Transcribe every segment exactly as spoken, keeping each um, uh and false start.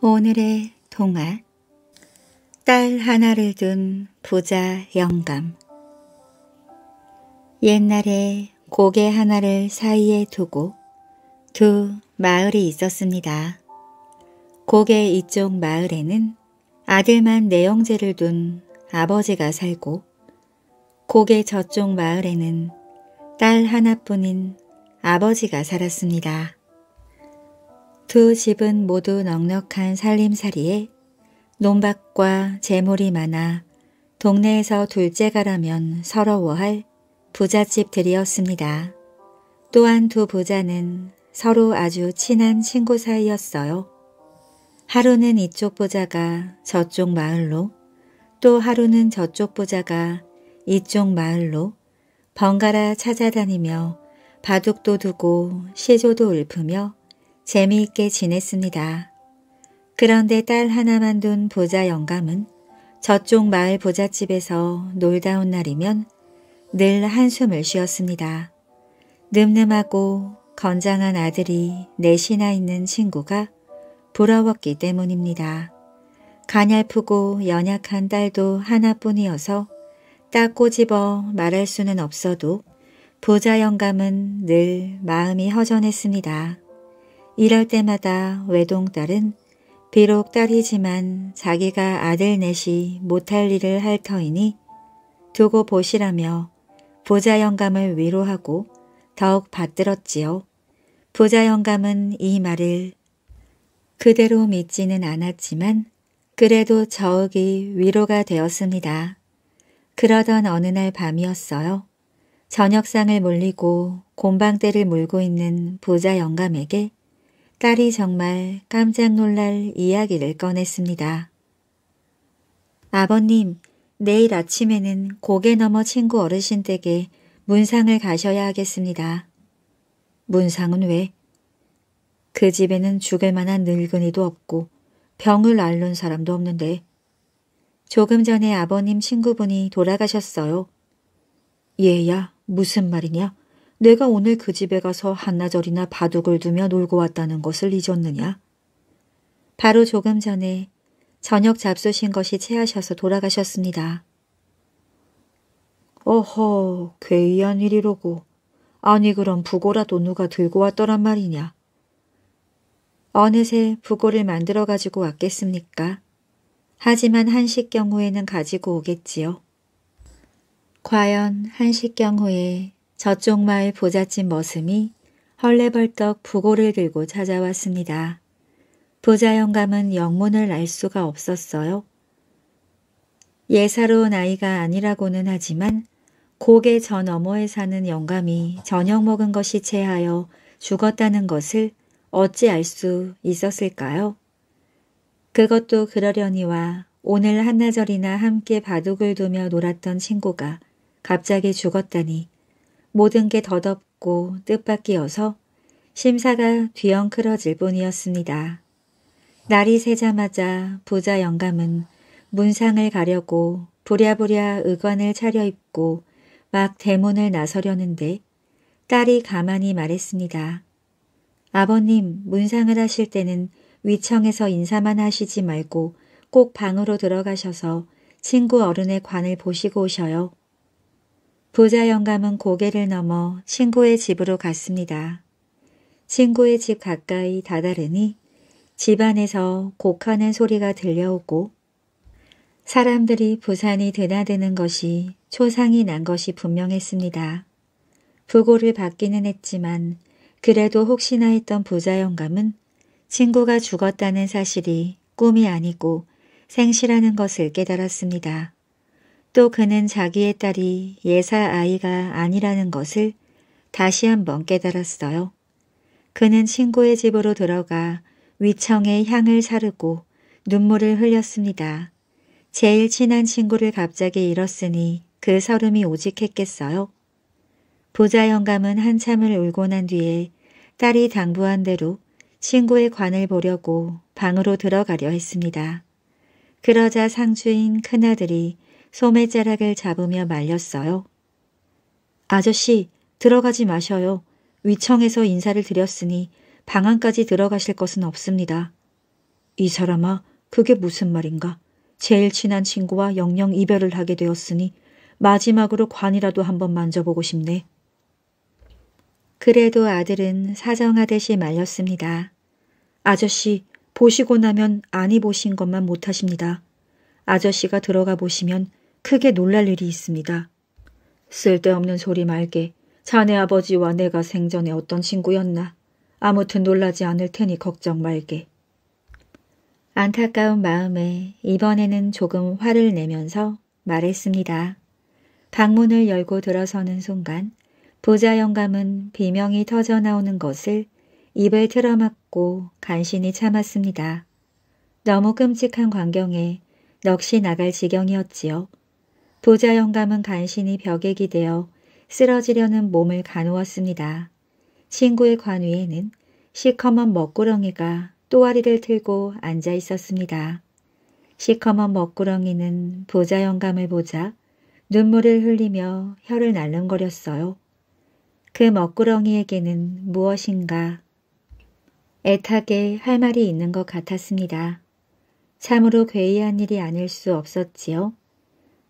오늘의 동화, 딸 하나를 둔 부자 영감. 옛날에 고개 하나를 사이에 두고 두 마을이 있었습니다. 고개 이쪽 마을에는 아들만 네 형제를 둔 아버지가 살고, 고개 저쪽 마을에는 딸 하나뿐인 아버지가 살았습니다. 두 집은 모두 넉넉한 살림살이에 논밭과 재물이 많아 동네에서 둘째가라면 서러워할 부잣집들이었습니다. 또한 두 부자는 서로 아주 친한 친구 사이였어요. 하루는 이쪽 부자가 저쪽 마을로, 또 하루는 저쪽 부자가 이쪽 마을로 번갈아 찾아다니며 바둑도 두고 시조도 읊으며 재미있게 지냈습니다. 그런데 딸 하나만 둔 부자 영감은 저쪽 마을 부잣집에서 놀다 온 날이면 늘 한숨을 쉬었습니다. 늠름하고 건장한 아들이 넷이나 있는 친구가 부러웠기 때문입니다. 가냘프고 연약한 딸도 하나뿐이어서 딱 꼬집어 말할 수는 없어도 부자 영감은 늘 마음이 허전했습니다. 이럴 때마다 외동딸은 비록 딸이지만 자기가 아들 넷이 못할 일을 할 터이니 두고 보시라며 부자 영감을 위로하고 더욱 받들었지요. 부자 영감은 이 말을 그대로 믿지는 않았지만 그래도 저기 위로가 되었습니다. 그러던 어느 날 밤이었어요. 저녁상을 몰리고 곰방대를 물고 있는 부자 영감에게 딸이 정말 깜짝 놀랄 이야기를 꺼냈습니다. 아버님, 내일 아침에는 고개 넘어 친구 어르신 댁에 문상을 가셔야 하겠습니다. 문상은 왜? 그 집에는 죽을 만한 늙은이도 없고 병을 앓는 사람도 없는데. 조금 전에 아버님 친구분이 돌아가셨어요. 얘야, 무슨 말이냐? 내가 오늘 그 집에 가서 한나절이나 바둑을 두며 놀고 왔다는 것을 잊었느냐? 바로 조금 전에 저녁 잡수신 것이 체하셔서 돌아가셨습니다. 어허, 괴이한 일이로고. 아니 그럼 부고라도 누가 들고 왔더란 말이냐? 어느새 부고를 만들어 가지고 왔겠습니까? 하지만 한식경 후에는 가지고 오겠지요. 과연 한식경 후에 저쪽 마을 부잣집 머슴이 헐레벌떡 부고를 들고 찾아왔습니다. 부자 영감은 영문을 알 수가 없었어요. 예사로운 아이가 아니라고는 하지만 고개 저 너머에 사는 영감이 저녁 먹은 것이 체하여 죽었다는 것을 어찌 알 수 있었을까요? 그것도 그러려니와 오늘 한나절이나 함께 바둑을 두며 놀았던 친구가 갑자기 죽었다니 모든 게 덧없고 뜻밖이어서 심사가 뒤엉클어질 뿐이었습니다. 날이 새자마자 부자 영감은 문상을 가려고 부랴부랴 의관을 차려입고 막 대문을 나서려는데 딸이 가만히 말했습니다. 아버님, 문상을 하실 때는 위청에서 인사만 하시지 말고 꼭 방으로 들어가셔서 친구 어른의 관을 보시고 오셔요. 부자 영감은 고개를 넘어 친구의 집으로 갔습니다. 친구의 집 가까이 다다르니 집 안에서 곡하는 소리가 들려오고 사람들이 부산이 드나드는 것이 초상이 난 것이 분명했습니다. 부고를 받기는 했지만 그래도 혹시나 했던 부자 영감은 친구가 죽었다는 사실이 꿈이 아니고 생시라는 것을 깨달았습니다. 또 그는 자기의 딸이 예사 아이가 아니라는 것을 다시 한번 깨달았어요. 그는 친구의 집으로 들어가 위청의 향을 사르고 눈물을 흘렸습니다. 제일 친한 친구를 갑자기 잃었으니 그 서름이 오직했겠어요. 부자 영감은 한참을 울고 난 뒤에 딸이 당부한 대로 친구의 관을 보려고 방으로 들어가려 했습니다. 그러자 상주인 큰아들이 소매자락을 잡으며 말렸어요. 아저씨, 들어가지 마셔요. 위청에서 인사를 드렸으니 방 안까지 들어가실 것은 없습니다. 이 사람아, 그게 무슨 말인가? 제일 친한 친구와 영영 이별을 하게 되었으니 마지막으로 관이라도 한번 만져보고 싶네. 그래도 아들은 사정하듯이 말렸습니다. 아저씨, 보시고 나면 아니 보신 것만 못하십니다. 아저씨가 들어가 보시면 크게 놀랄 일이 있습니다. 쓸데없는 소리 말게. 자네 아버지와 내가 생전에 어떤 친구였나. 아무튼 놀라지 않을 테니 걱정 말게. 안타까운 마음에 이번에는 조금 화를 내면서 말했습니다. 방문을 열고 들어서는 순간 보좌 영감은 비명이 터져나오는 것을 입을 틀어막고 간신히 참았습니다. 너무 끔찍한 광경에 넋이 나갈 지경이었지요. 보좌 영감은 간신히 벽에 기대어 쓰러지려는 몸을 가누었습니다. 친구의 관 위에는 시커먼 먹구렁이가 또아리를 틀고 앉아 있었습니다. 시커먼 먹구렁이는 보좌 영감을 보자 눈물을 흘리며 혀를 날름거렸어요. 그 먹구렁이에게는 무엇인가 애타게 할 말이 있는 것 같았습니다. 참으로 괴이한 일이 아닐 수 없었지요.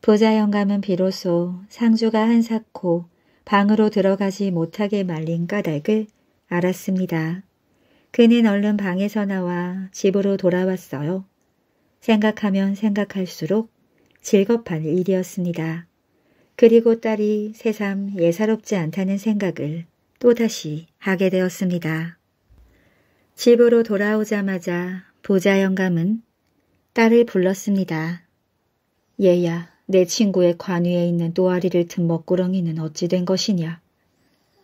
보좌 영감은 비로소 상주가 한사코 방으로 들어가지 못하게 말린 까닭을 알았습니다. 그는 얼른 방에서 나와 집으로 돌아왔어요. 생각하면 생각할수록 즐겁한 일이었습니다. 그리고 딸이 새삼 예사롭지 않다는 생각을 또다시 하게 되었습니다. 집으로 돌아오자마자 보좌 영감은 딸을 불렀습니다. 얘야, 내 친구의 관 위에 있는 또아리를 튼 먹구렁이는 어찌 된 것이냐.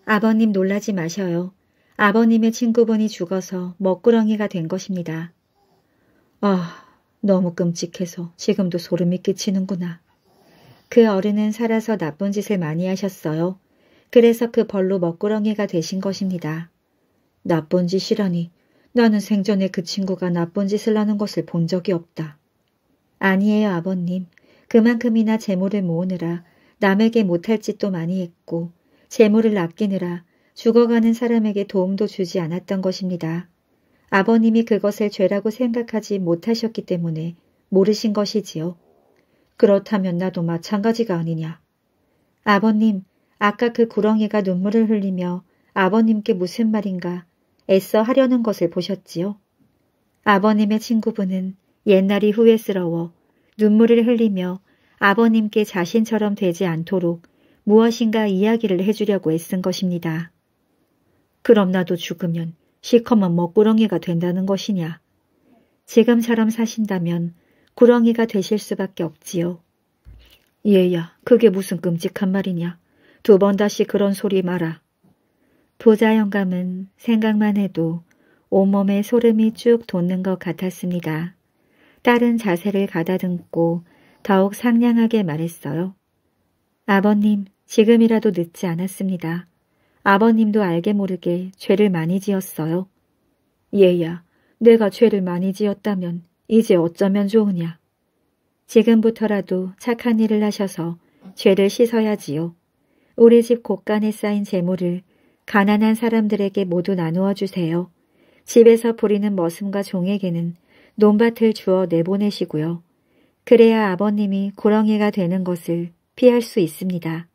아버님 놀라지 마셔요. 아버님의 친구분이 죽어서 먹구렁이가 된 것입니다. 아, 너무 끔찍해서 지금도 소름이 끼치는구나. 그 어른은 살아서 나쁜 짓을 많이 하셨어요. 그래서 그 벌로 먹구렁이가 되신 것입니다. 나쁜 짓이라니. 나는 생전에 그 친구가 나쁜 짓을 하는 것을 본 적이 없다. 아니에요, 아버님. 그만큼이나 재물을 모으느라 남에게 못할 짓도 많이 했고 재물을 아끼느라 죽어가는 사람에게 도움도 주지 않았던 것입니다. 아버님이 그것을 죄라고 생각하지 못하셨기 때문에 모르신 것이지요. 그렇다면 나도 마찬가지가 아니냐. 아버님, 아까 그 구렁이가 눈물을 흘리며 아버님께 무슨 말인가 애써 하려는 것을 보셨지요? 아버님의 친구분은 옛날이 후회스러워 눈물을 흘리며 아버님께 자신처럼 되지 않도록 무엇인가 이야기를 해주려고 애쓴 것입니다. 그럼 나도 죽으면 시커먼 먹구렁이가 된다는 것이냐. 지금처럼 사신다면 구렁이가 되실 수밖에 없지요. 얘야, 그게 무슨 끔찍한 말이냐. 두 번 다시 그런 소리 마라. 보좌 영감은 생각만 해도 온몸에 소름이 쭉 돋는 것 같았습니다. 딸은 자세를 가다듬고 더욱 상냥하게 말했어요. 아버님, 지금이라도 늦지 않았습니다. 아버님도 알게 모르게 죄를 많이 지었어요. 얘야, 내가 죄를 많이 지었다면 이제 어쩌면 좋으냐. 지금부터라도 착한 일을 하셔서 죄를 씻어야지요. 우리 집 곳간에 쌓인 재물을 가난한 사람들에게 모두 나누어 주세요. 집에서 부리는 머슴과 종에게는 논밭을 주어 내보내시고요. 그래야 아버님이 구렁이가 되는 것을 피할 수 있습니다.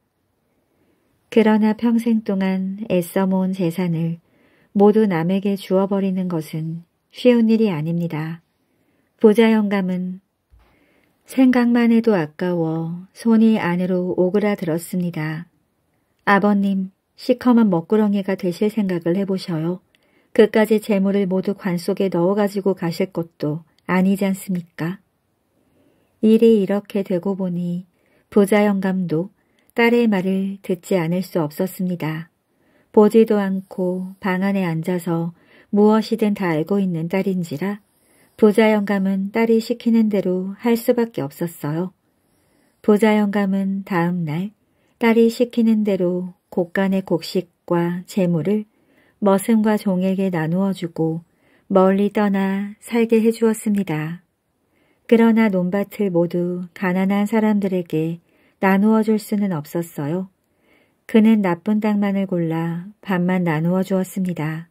그러나 평생 동안 애써 모은 재산을 모두 남에게 주어버리는 것은 쉬운 일이 아닙니다. 보좌 영감은 생각만 해도 아까워 손이 안으로 오그라들었습니다. 아버님, 시커먼 먹구렁이가 되실 생각을 해보셔요. 그까지 재물을 모두 관 속에 넣어가지고 가실 것도 아니지 않습니까? 일이 이렇게 되고 보니 보좌 영감도 딸의 말을 듣지 않을 수 없었습니다. 보지도 않고 방 안에 앉아서 무엇이든 다 알고 있는 딸인지라 보좌 영감은 딸이 시키는 대로 할 수밖에 없었어요. 보좌 영감은 다음 날 딸이 시키는 대로 곳간의 곡식과 재물을 머슴과 종에게 나누어주고 멀리 떠나 살게 해주었습니다. 그러나 논밭을 모두 가난한 사람들에게 나누어줄 수는 없었어요. 그는 나쁜 땅만을 골라 반만 나누어 주었습니다.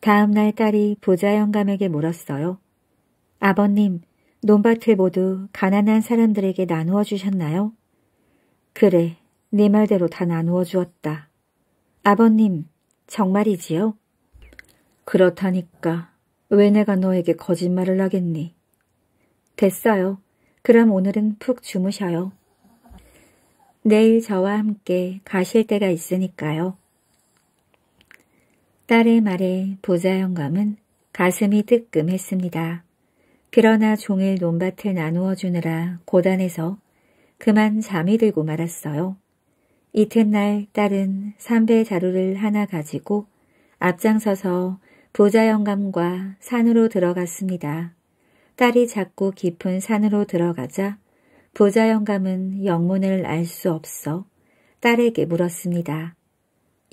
다음날 딸이 보좌 영감에게 물었어요. 아버님, 논밭을 모두 가난한 사람들에게 나누어 주셨나요? 그래, 네 말대로 다 나누어 주었다. 아버님, 정말이지요? 그렇다니까. 왜 내가 너에게 거짓말을 하겠니? 됐어요. 그럼 오늘은 푹 주무셔요. 내일 저와 함께 가실 때가 있으니까요. 딸의 말에 보자 영감은 가슴이 뜨끔했습니다. 그러나 종일 논밭을 나누어 주느라 고단해서 그만 잠이 들고 말았어요. 이튿날 딸은 삼배 자루를 하나 가지고 앞장서서 보자 영감과 산으로 들어갔습니다. 딸이 자꾸 깊은 산으로 들어가자 보자 영감은 영문을 알 수 없어 딸에게 물었습니다.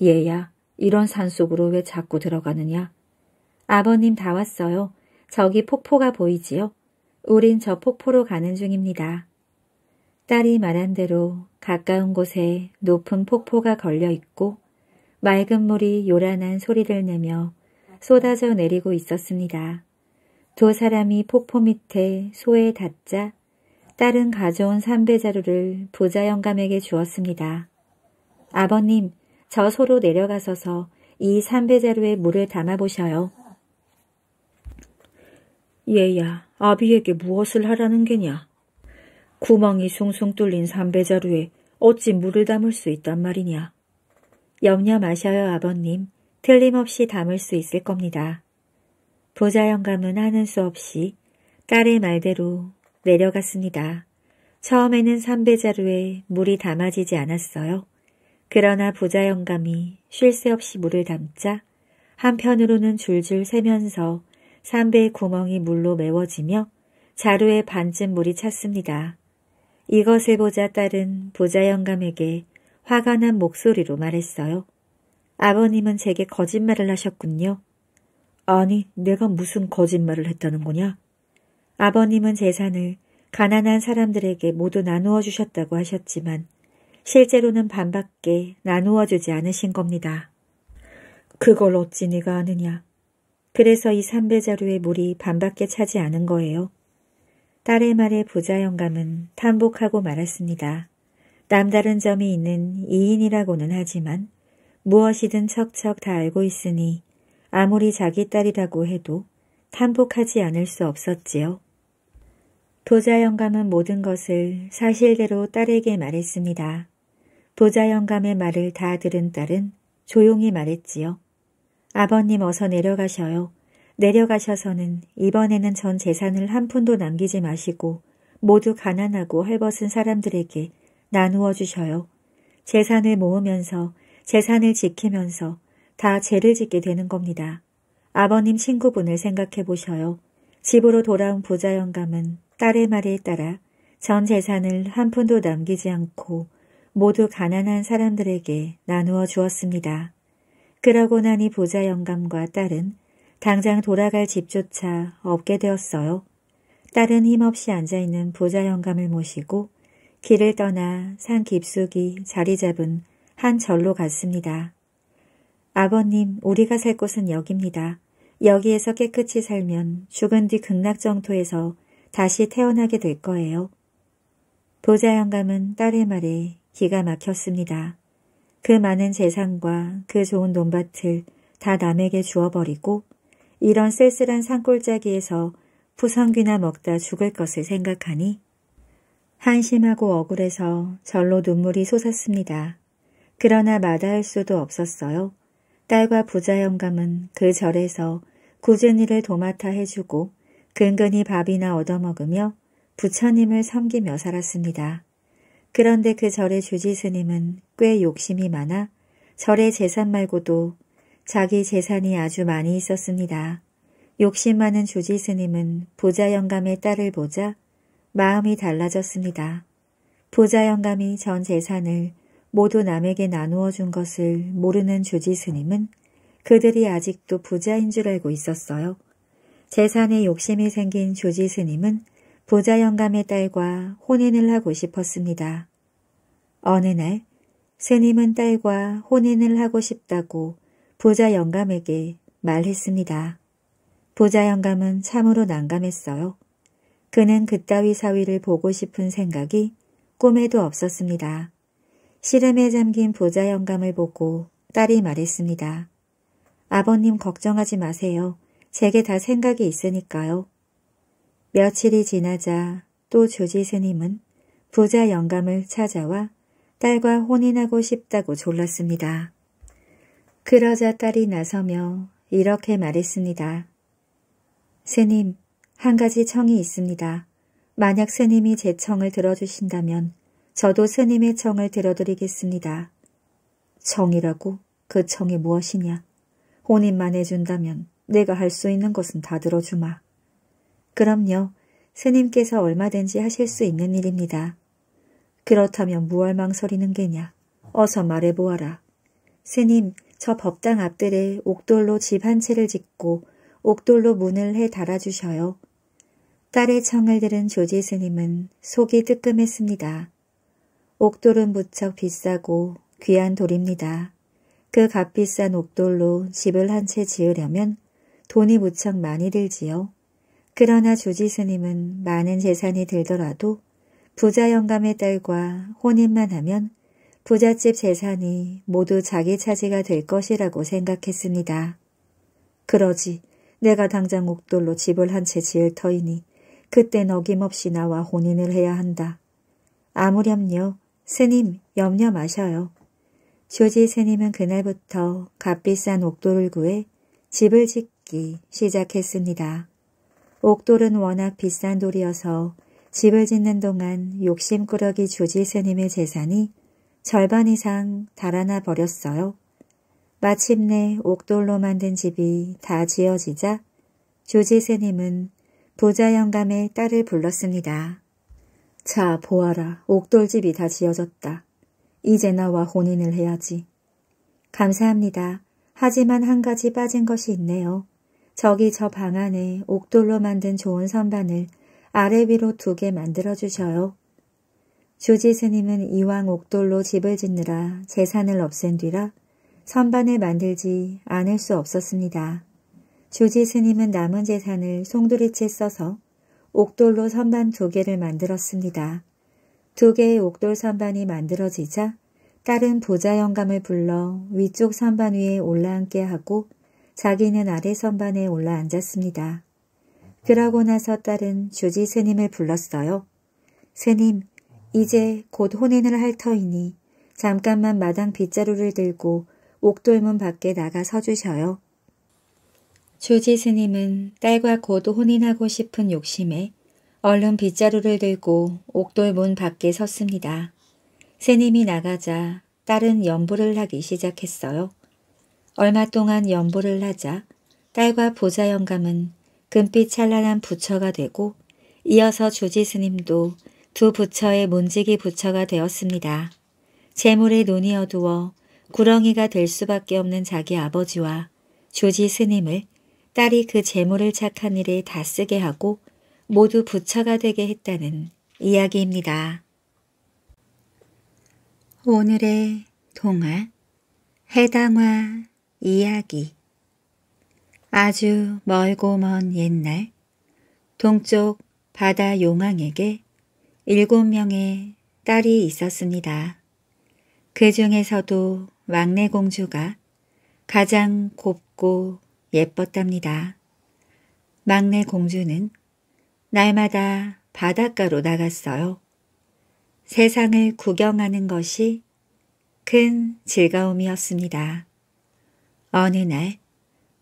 얘야, 이런 산속으로 왜 자꾸 들어가느냐? 아버님, 다 왔어요. 저기 폭포가 보이지요? 우린 저 폭포로 가는 중입니다. 딸이 말한 대로 가까운 곳에 높은 폭포가 걸려 있고 맑은 물이 요란한 소리를 내며 쏟아져 내리고 있었습니다. 두 사람이 폭포 밑에 소에 닿자 딸은 가져온 삼배자루를 보자 영감에게 주었습니다. 아버님, 저 소로 내려가서서 이 삼배자루에 물을 담아보셔요. 얘야, 아비에게 무엇을 하라는 게냐? 구멍이 숭숭 뚫린 삼배자루에 어찌 물을 담을 수 있단 말이냐? 염려 마셔요, 아버님. 틀림없이 담을 수 있을 겁니다. 보자 영감은 하는 수 없이 딸의 말대로 내려갔습니다. 처음에는 삼배자루에 물이 담아지지 않았어요. 그러나 보자 영감이 쉴 새 없이 물을 담자 한편으로는 줄줄 새면서 삼배의 구멍이 물로 메워지며 자루에 반쯤 물이 찼습니다. 이것을 보자 딸은 보자 영감에게 화가 난 목소리로 말했어요. 아버님은 제게 거짓말을 하셨군요. 아니, 내가 무슨 거짓말을 했다는 거냐? 아버님은 재산을 가난한 사람들에게 모두 나누어 주셨다고 하셨지만 실제로는 반밖에 나누어 주지 않으신 겁니다. 그걸 어찌 네가 아느냐? 그래서 이 삼배자루의 물이 반밖에 차지 않은 거예요. 딸의 말에 보자 영감은 탄복하고 말았습니다. 남다른 점이 있는 이인이라고는 하지만 무엇이든 척척 다 알고 있으니 아무리 자기 딸이라고 해도 탄복하지 않을 수 없었지요. 보자 영감은 모든 것을 사실대로 딸에게 말했습니다. 보자 영감의 말을 다 들은 딸은 조용히 말했지요. 아버님, 어서 내려가셔요. 내려가셔서는 이번에는 전 재산을 한 푼도 남기지 마시고 모두 가난하고 헐벗은 사람들에게 나누어 주셔요. 재산을 모으면서 재산을 지키면서 다 죄를 짓게 되는 겁니다. 아버님 친구분을 생각해 보셔요. 집으로 돌아온 보자 영감은 딸의 말에 따라 전 재산을 한 푼도 남기지 않고 모두 가난한 사람들에게 나누어 주었습니다. 그러고 나니 보자 영감과 딸은 당장 돌아갈 집조차 없게 되었어요. 딸은 힘없이 앉아있는 보자 영감을 모시고 길을 떠나 산 깊숙이 자리 잡은 한 절로 갔습니다. 아버님, 우리가 살 곳은 여기입니다. 여기에서 깨끗이 살면 죽은 뒤 극락정토에서 다시 태어나게 될 거예요. 보자 영감은 딸의 말에 기가 막혔습니다. 그 많은 재산과 그 좋은 논밭을 다 남에게 주워버리고 이런 쓸쓸한 산골짜기에서 푸성귀나 먹다 죽을 것을 생각하니 한심하고 억울해서 절로 눈물이 솟았습니다. 그러나 마다할 수도 없었어요. 딸과 부자 영감은 그 절에서 굳은 일을 도맡아 해주고 근근히 밥이나 얻어먹으며 부처님을 섬기며 살았습니다. 그런데 그 절의 주지스님은 꽤 욕심이 많아 절의 재산 말고도 자기 재산이 아주 많이 있었습니다. 욕심 많은 주지스님은 보자 영감의 딸을 보자 마음이 달라졌습니다. 보자 영감이 전 재산을 모두 남에게 나누어 준 것을 모르는 주지스님은 그들이 아직도 부자인 줄 알고 있었어요. 재산에 욕심이 생긴 주지스님은 보자 영감의 딸과 혼인을 하고 싶었습니다. 어느 날 스님은 딸과 혼인을 하고 싶다고 보자 영감에게 말했습니다. 부자 영감은 참으로 난감했어요. 그는 그따위 사위를 보고 싶은 생각이 꿈에도 없었습니다. 시름에 잠긴 부자 영감을 보고 딸이 말했습니다. 아버님 걱정하지 마세요. 제게 다 생각이 있으니까요. 며칠이 지나자 또 주지 스님은 부자 영감을 찾아와 딸과 혼인하고 싶다고 졸랐습니다. 그러자 딸이 나서며 이렇게 말했습니다. 스님, 한 가지 청이 있습니다. 만약 스님이 제 청을 들어주신다면 저도 스님의 청을 들어드리겠습니다. 청이라고? 그 청이 무엇이냐? 혼인만 해준다면 내가 할 수 있는 것은 다 들어주마. 그럼요. 스님께서 얼마든지 하실 수 있는 일입니다. 그렇다면 무얼 망설이는 게냐? 어서 말해보아라. 스님, 저 법당 앞뜰에 옥돌로 집 한 채를 짓고 옥돌로 문을 해 달아주셔요. 딸의 청을 들은 조지 스님은 속이 뜨끔했습니다. 옥돌은 무척 비싸고 귀한 돌입니다. 그 값비싼 옥돌로 집을 한 채 지으려면 돈이 무척 많이 들지요. 그러나 조지 스님은 많은 재산이 들더라도 부자 영감의 딸과 혼인만 하면 부잣집 재산이 모두 자기 차지가 될 것이라고 생각했습니다. 그러지, 내가 당장 옥돌로 집을 한 채 지을 터이니 그땐 어김없이 나와 혼인을 해야 한다. 아무렴요. 스님, 염려 마셔요. 조지 스님은 그날부터 값비싼 옥돌을 구해 집을 짓기 시작했습니다. 옥돌은 워낙 비싼 돌이어서 집을 짓는 동안 욕심꾸러기 조지 스님의 재산이 절반 이상 달아나 버렸어요. 마침내 옥돌로 만든 집이 다 지어지자 조지 스님은 부자 영감의 딸을 불렀습니다. 자, 보아라. 옥돌집이 다 지어졌다. 이제 나와 혼인을 해야지. 감사합니다. 하지만 한 가지 빠진 것이 있네요. 저기 저 방 안에 옥돌로 만든 좋은 선반을 아래 위로 두 개 만들어 주셔요. 조지 스님은 이왕 옥돌로 집을 짓느라 재산을 없앤 뒤라 선반을 만들지 않을 수 없었습니다. 조지 스님은 남은 재산을 송두리째 써서 옥돌로 선반 두 개를 만들었습니다. 두 개의 옥돌 선반이 만들어지자 딸은 부자 영감을 불러 위쪽 선반 위에 올라앉게 하고 자기는 아래 선반에 올라앉았습니다. 그러고 나서 딸은 주지 스님을 불렀어요. 스님, 이제 곧 혼인을 할 터이니 잠깐만 마당 빗자루를 들고 옥돌문 밖에 나가 서주셔요. 주지 스님은 딸과 곧 혼인하고 싶은 욕심에 얼른 빗자루를 들고 옥돌문 밖에 섰습니다. 스님이 나가자 딸은 연보를 하기 시작했어요. 얼마 동안 연보를 하자 딸과 부자 영감은 금빛 찬란한 부처가 되고 이어서 조지 스님도 두 부처의 문지기 부처가 되었습니다. 재물의 눈이 어두워 구렁이가 될 수밖에 없는 자기 아버지와 조지 스님을 딸이 그 재물을 착한 일에 다 쓰게 하고 모두 부처가 되게 했다는 이야기입니다. 오늘의 동화 해당화 이야기. 아주 멀고 먼 옛날 동쪽 바다 용왕에게 일곱 명의 딸이 있었습니다. 그 중에서도 왕래 공주가 가장 곱고 예뻤답니다. 막내 공주는 날마다 바닷가로 나갔어요. 세상을 구경하는 것이 큰 즐거움이었습니다. 어느 날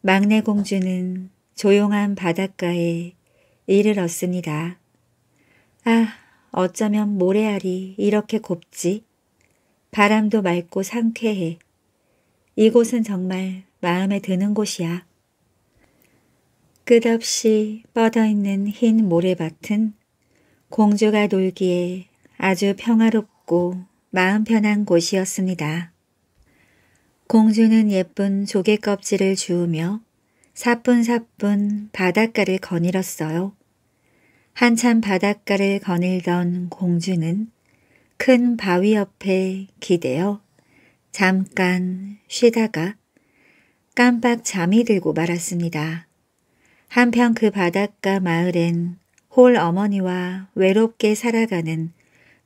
막내 공주는 조용한 바닷가에 이르렀습니다. 아, 어쩌면 모래알이 이렇게 곱지? 바람도 맑고 상쾌해. 이곳은 정말 마음에 드는 곳이야. 끝없이 뻗어있는 흰 모래밭은 공주가 놀기에 아주 평화롭고 마음 편한 곳이었습니다. 공주는 예쁜 조개 껍질을 주우며 사뿐사뿐 바닷가를 거닐었어요. 한참 바닷가를 거닐던 공주는 큰 바위 옆에 기대어 잠깐 쉬다가 깜빡 잠이 들고 말았습니다. 한편 그 바닷가 마을엔 홀 어머니와 외롭게 살아가는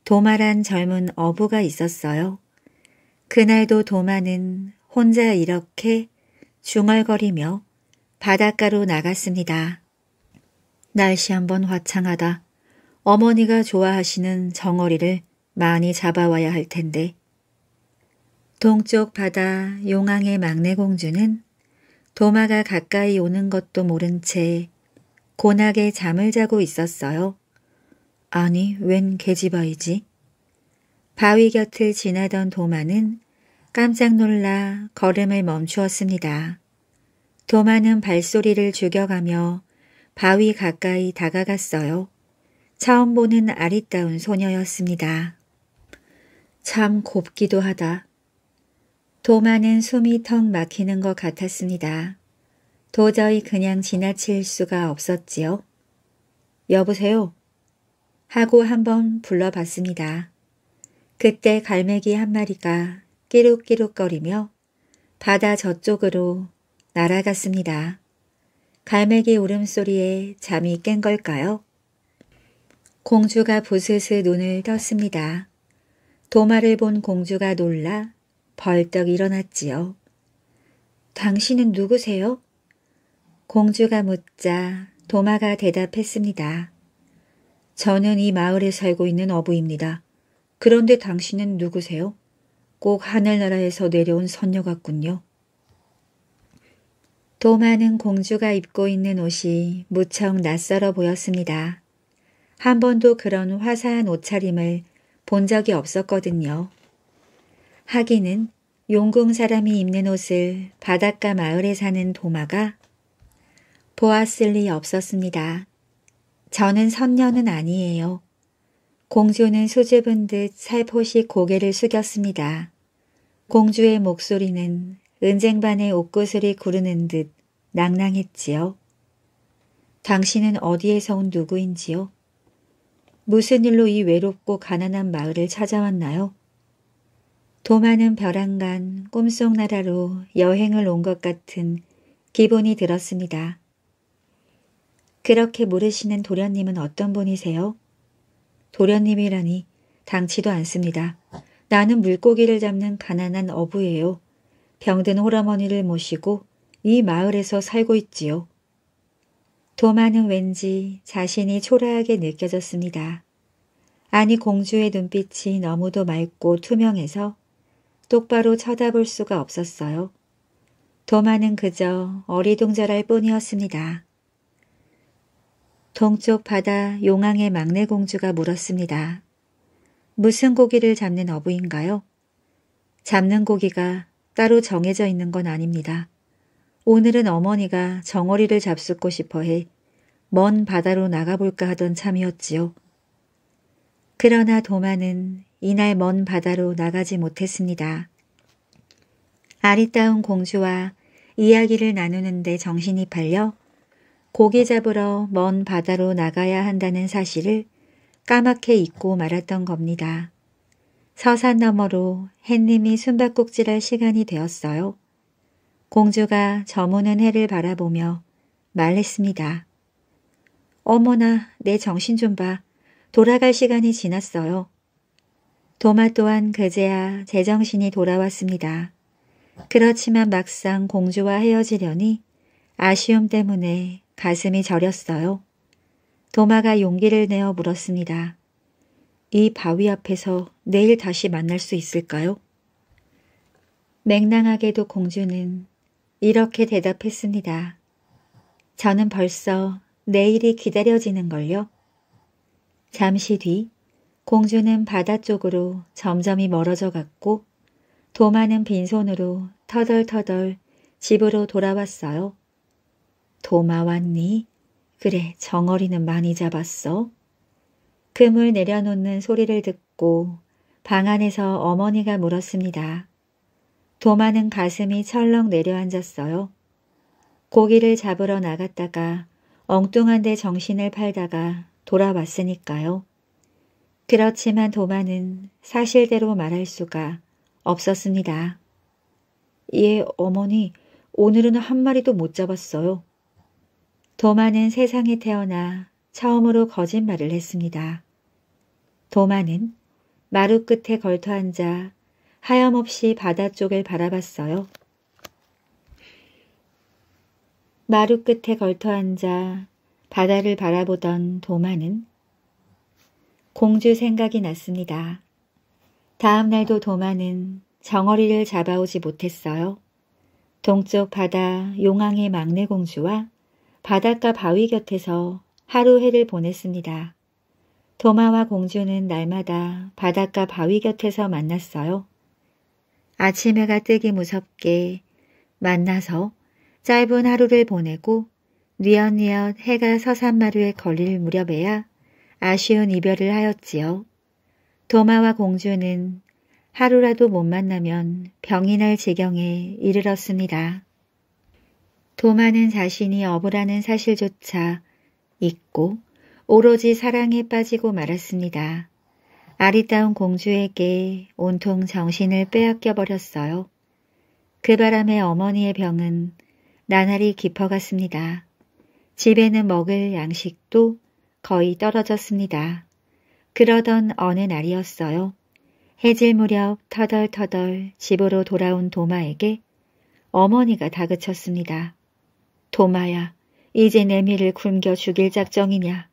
도마란 젊은 어부가 있었어요. 그날도 도마는 혼자 이렇게 중얼거리며 바닷가로 나갔습니다. 날씨 한번 화창하다. 어머니가 좋아하시는 정어리를 많이 잡아와야 할 텐데. 동쪽 바다 용항의 막내 공주는 도마가 가까이 오는 것도 모른 채 곤하게 잠을 자고 있었어요. 아니, 웬 계집아이지? 바위 곁을 지나던 도마는 깜짝 놀라 걸음을 멈추었습니다. 도마는 발소리를 죽여가며 바위 가까이 다가갔어요. 처음 보는 아리따운 소녀였습니다. 참 곱기도 하다. 도마는 숨이 턱 막히는 것 같았습니다. 도저히 그냥 지나칠 수가 없었지요. 여보세요? 하고 한번 불러봤습니다. 그때 갈매기 한 마리가 끼룩끼룩거리며 바다 저쪽으로 날아갔습니다. 갈매기 울음소리에 잠이 깬 걸까요? 공주가 부스스 눈을 떴습니다. 도마를 본 공주가 놀라 벌떡 일어났지요. 당신은 누구세요? 공주가 묻자 도마가 대답했습니다. 저는 이 마을에 살고 있는 어부입니다. 그런데 당신은 누구세요? 꼭 하늘나라에서 내려온 선녀 같군요. 도마는 공주가 입고 있는 옷이 무척 낯설어 보였습니다. 한 번도 그런 화사한 옷차림을 본 적이 없었거든요. 하기는 용궁 사람이 입는 옷을 바닷가 마을에 사는 도마가 보았을 리 없었습니다. 저는 선녀는 아니에요. 공주는 수줍은 듯 살포시 고개를 숙였습니다. 공주의 목소리는 은쟁반의 옷구슬이 구르는 듯 낭낭했지요. 당신은 어디에서 온 누구인지요? 무슨 일로 이 외롭고 가난한 마을을 찾아왔나요? 도마는 벼랑간 꿈속 나라로 여행을 온 것 같은 기분이 들었습니다. 그렇게 모르시는 도련님은 어떤 분이세요? 도련님이라니 당치도 않습니다. 나는 물고기를 잡는 가난한 어부예요. 병든 홀어머니를 모시고 이 마을에서 살고 있지요. 도마는 왠지 자신이 초라하게 느껴졌습니다. 아니, 공주의 눈빛이 너무도 맑고 투명해서 똑바로 쳐다볼 수가 없었어요. 도마는 그저 어리둥절할 뿐이었습니다. 동쪽 바다 용항의 막내 공주가 물었습니다. 무슨 고기를 잡는 어부인가요? 잡는 고기가 따로 정해져 있는 건 아닙니다. 오늘은 어머니가 정어리를 잡수고 싶어해 먼 바다로 나가볼까 하던 참이었지요. 그러나 도마는 이날 먼 바다로 나가지 못했습니다. 아리따운 공주와 이야기를 나누는데 정신이 팔려 고기 잡으러 먼 바다로 나가야 한다는 사실을 까맣게 잊고 말았던 겁니다. 서산 너머로 햇님이 숨바꼭질할 시간이 되었어요. 공주가 저무는 해를 바라보며 말했습니다. 어머나, 내 정신 좀 봐. 돌아갈 시간이 지났어요. 도마 또한 그제야 제정신이 돌아왔습니다. 그렇지만 막상 공주와 헤어지려니 아쉬움 때문에 가슴이 저렸어요. 도마가 용기를 내어 물었습니다. 이 바위 앞에서 내일 다시 만날 수 있을까요? 맹랑하게도 공주는 이렇게 대답했습니다. 저는 벌써 내일이 기다려지는걸요. 잠시 뒤 공주는 바다 쪽으로 점점이 멀어져 갔고 도마는 빈손으로 터덜터덜 집으로 돌아왔어요. 도마 왔니? 그래, 정어리는 많이 잡았어. 그물 내려놓는 소리를 듣고 방 안에서 어머니가 물었습니다. 도마는 가슴이 철렁 내려앉았어요. 고기를 잡으러 나갔다가 엉뚱한데 정신을 팔다가 돌아왔으니까요. 그렇지만 도마는 사실대로 말할 수가 없었습니다. 예, 어머니, 오늘은 한 마리도 못 잡았어요. 도마는 세상에 태어나 처음으로 거짓말을 했습니다. 도마는 마루 끝에 걸터앉아 하염없이 바다 쪽을 바라봤어요. 마루 끝에 걸터앉아 바다를 바라보던 도마는 공주 생각이 났습니다. 다음 날도 도마는 정어리를 잡아오지 못했어요. 동쪽 바다 용왕의 막내 공주와 바닷가 바위 곁에서 하루 해를 보냈습니다. 도마와 공주는 날마다 바닷가 바위 곁에서 만났어요. 아침 해가 뜨기 무섭게 만나서 짧은 하루를 보내고 뉘엿뉘엿 해가 서산마루에 걸릴 무렵에야 아쉬운 이별을 하였지요. 도마와 공주는 하루라도 못 만나면 병이 날 지경에 이르렀습니다. 도마는 자신이 어부라는 사실조차 잊고 오로지 사랑에 빠지고 말았습니다. 아리따운 공주에게 온통 정신을 빼앗겨 버렸어요. 그 바람에 어머니의 병은 나날이 깊어갔습니다. 집에는 먹을 양식도 거의 떨어졌습니다. 그러던 어느 날이었어요. 해질 무렵 터덜터덜 집으로 돌아온 도마에게 어머니가 다그쳤습니다. 도마야, 이제 내미를 굶겨 죽일 작정이냐.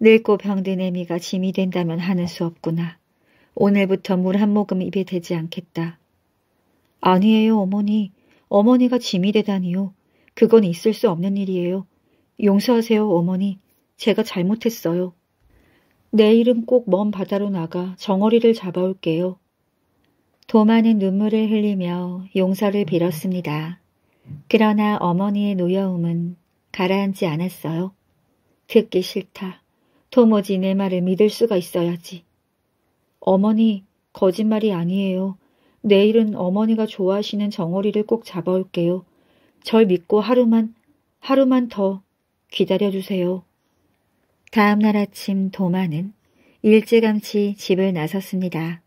늙고 병든 애미가 짐이 된다면 하는 수 없구나. 오늘부터 물 한 모금 입에 대지 않겠다. 아니에요, 어머니. 어머니가 짐이 되다니요. 그건 있을 수 없는 일이에요. 용서하세요, 어머니. 제가 잘못했어요. 내일은 꼭 먼 바다로 나가 정어리를 잡아올게요. 도마는 눈물을 흘리며 용서를 빌었습니다. 그러나 어머니의 노여움은 가라앉지 않았어요. 듣기 싫다. 도무지 내 말을 믿을 수가 있어야지. 어머니, 거짓말이 아니에요. 내일은 어머니가 좋아하시는 정어리를 꼭 잡아올게요. 절 믿고 하루만, 하루만 더 기다려주세요. 다음 날 아침 도마는 일찌감치 집을 나섰습니다.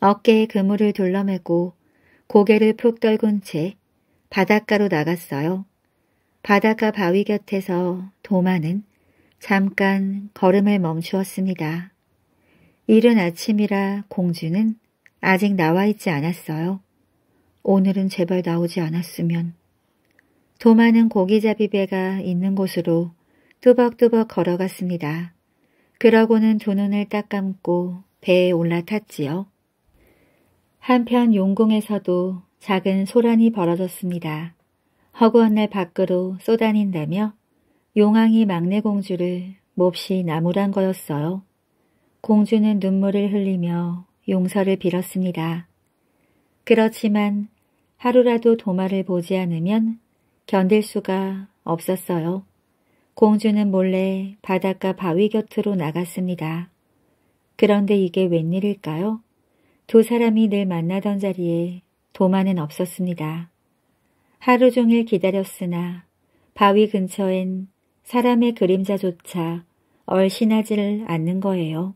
어깨에 그물을 둘러매고 고개를 푹 떨군 채 바닷가로 나갔어요. 바닷가 바위 곁에서 도마는 잠깐 걸음을 멈추었습니다. 이른 아침이라 공주는 아직 나와 있지 않았어요. 오늘은 제발 나오지 않았으면. 도마는 고기잡이 배가 있는 곳으로 뚜벅뚜벅 걸어갔습니다. 그러고는 두 눈을 딱 감고 배에 올라탔지요. 한편 용궁에서도 작은 소란이 벌어졌습니다. 허구한 날 밖으로 쏘다닌다며 용왕이 막내 공주를 몹시 나무란 거였어요. 공주는 눈물을 흘리며 용서를 빌었습니다. 그렇지만 하루라도 도마를 보지 않으면 견딜 수가 없었어요. 공주는 몰래 바닷가 바위 곁으로 나갔습니다. 그런데 이게 웬일일까요? 두 사람이 늘 만나던 자리에 도마는 없었습니다. 하루 종일 기다렸으나 바위 근처엔 사람의 그림자조차 얼씬하지를 않는 거예요.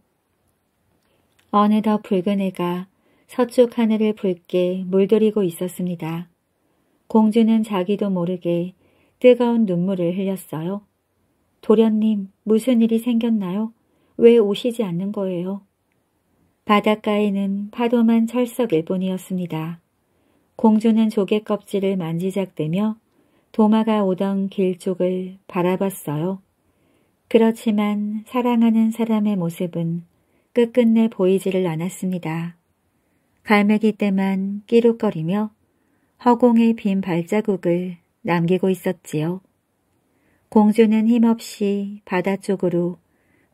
어느덧 붉은 해가 서쪽 하늘을 붉게 물들이고 있었습니다. 공주는 자기도 모르게 뜨거운 눈물을 흘렸어요. 도련님, 무슨 일이 생겼나요? 왜 오시지 않는 거예요? 바닷가에는 파도만 철석일 뿐이었습니다. 공주는 조개껍질을 만지작대며 도마가 오던 길 쪽을 바라봤어요. 그렇지만 사랑하는 사람의 모습은 끝끝내 보이지를 않았습니다. 갈매기 때만 끼룩거리며 허공에 빈 발자국을 남기고 있었지요. 공주는 힘없이 바다 쪽으로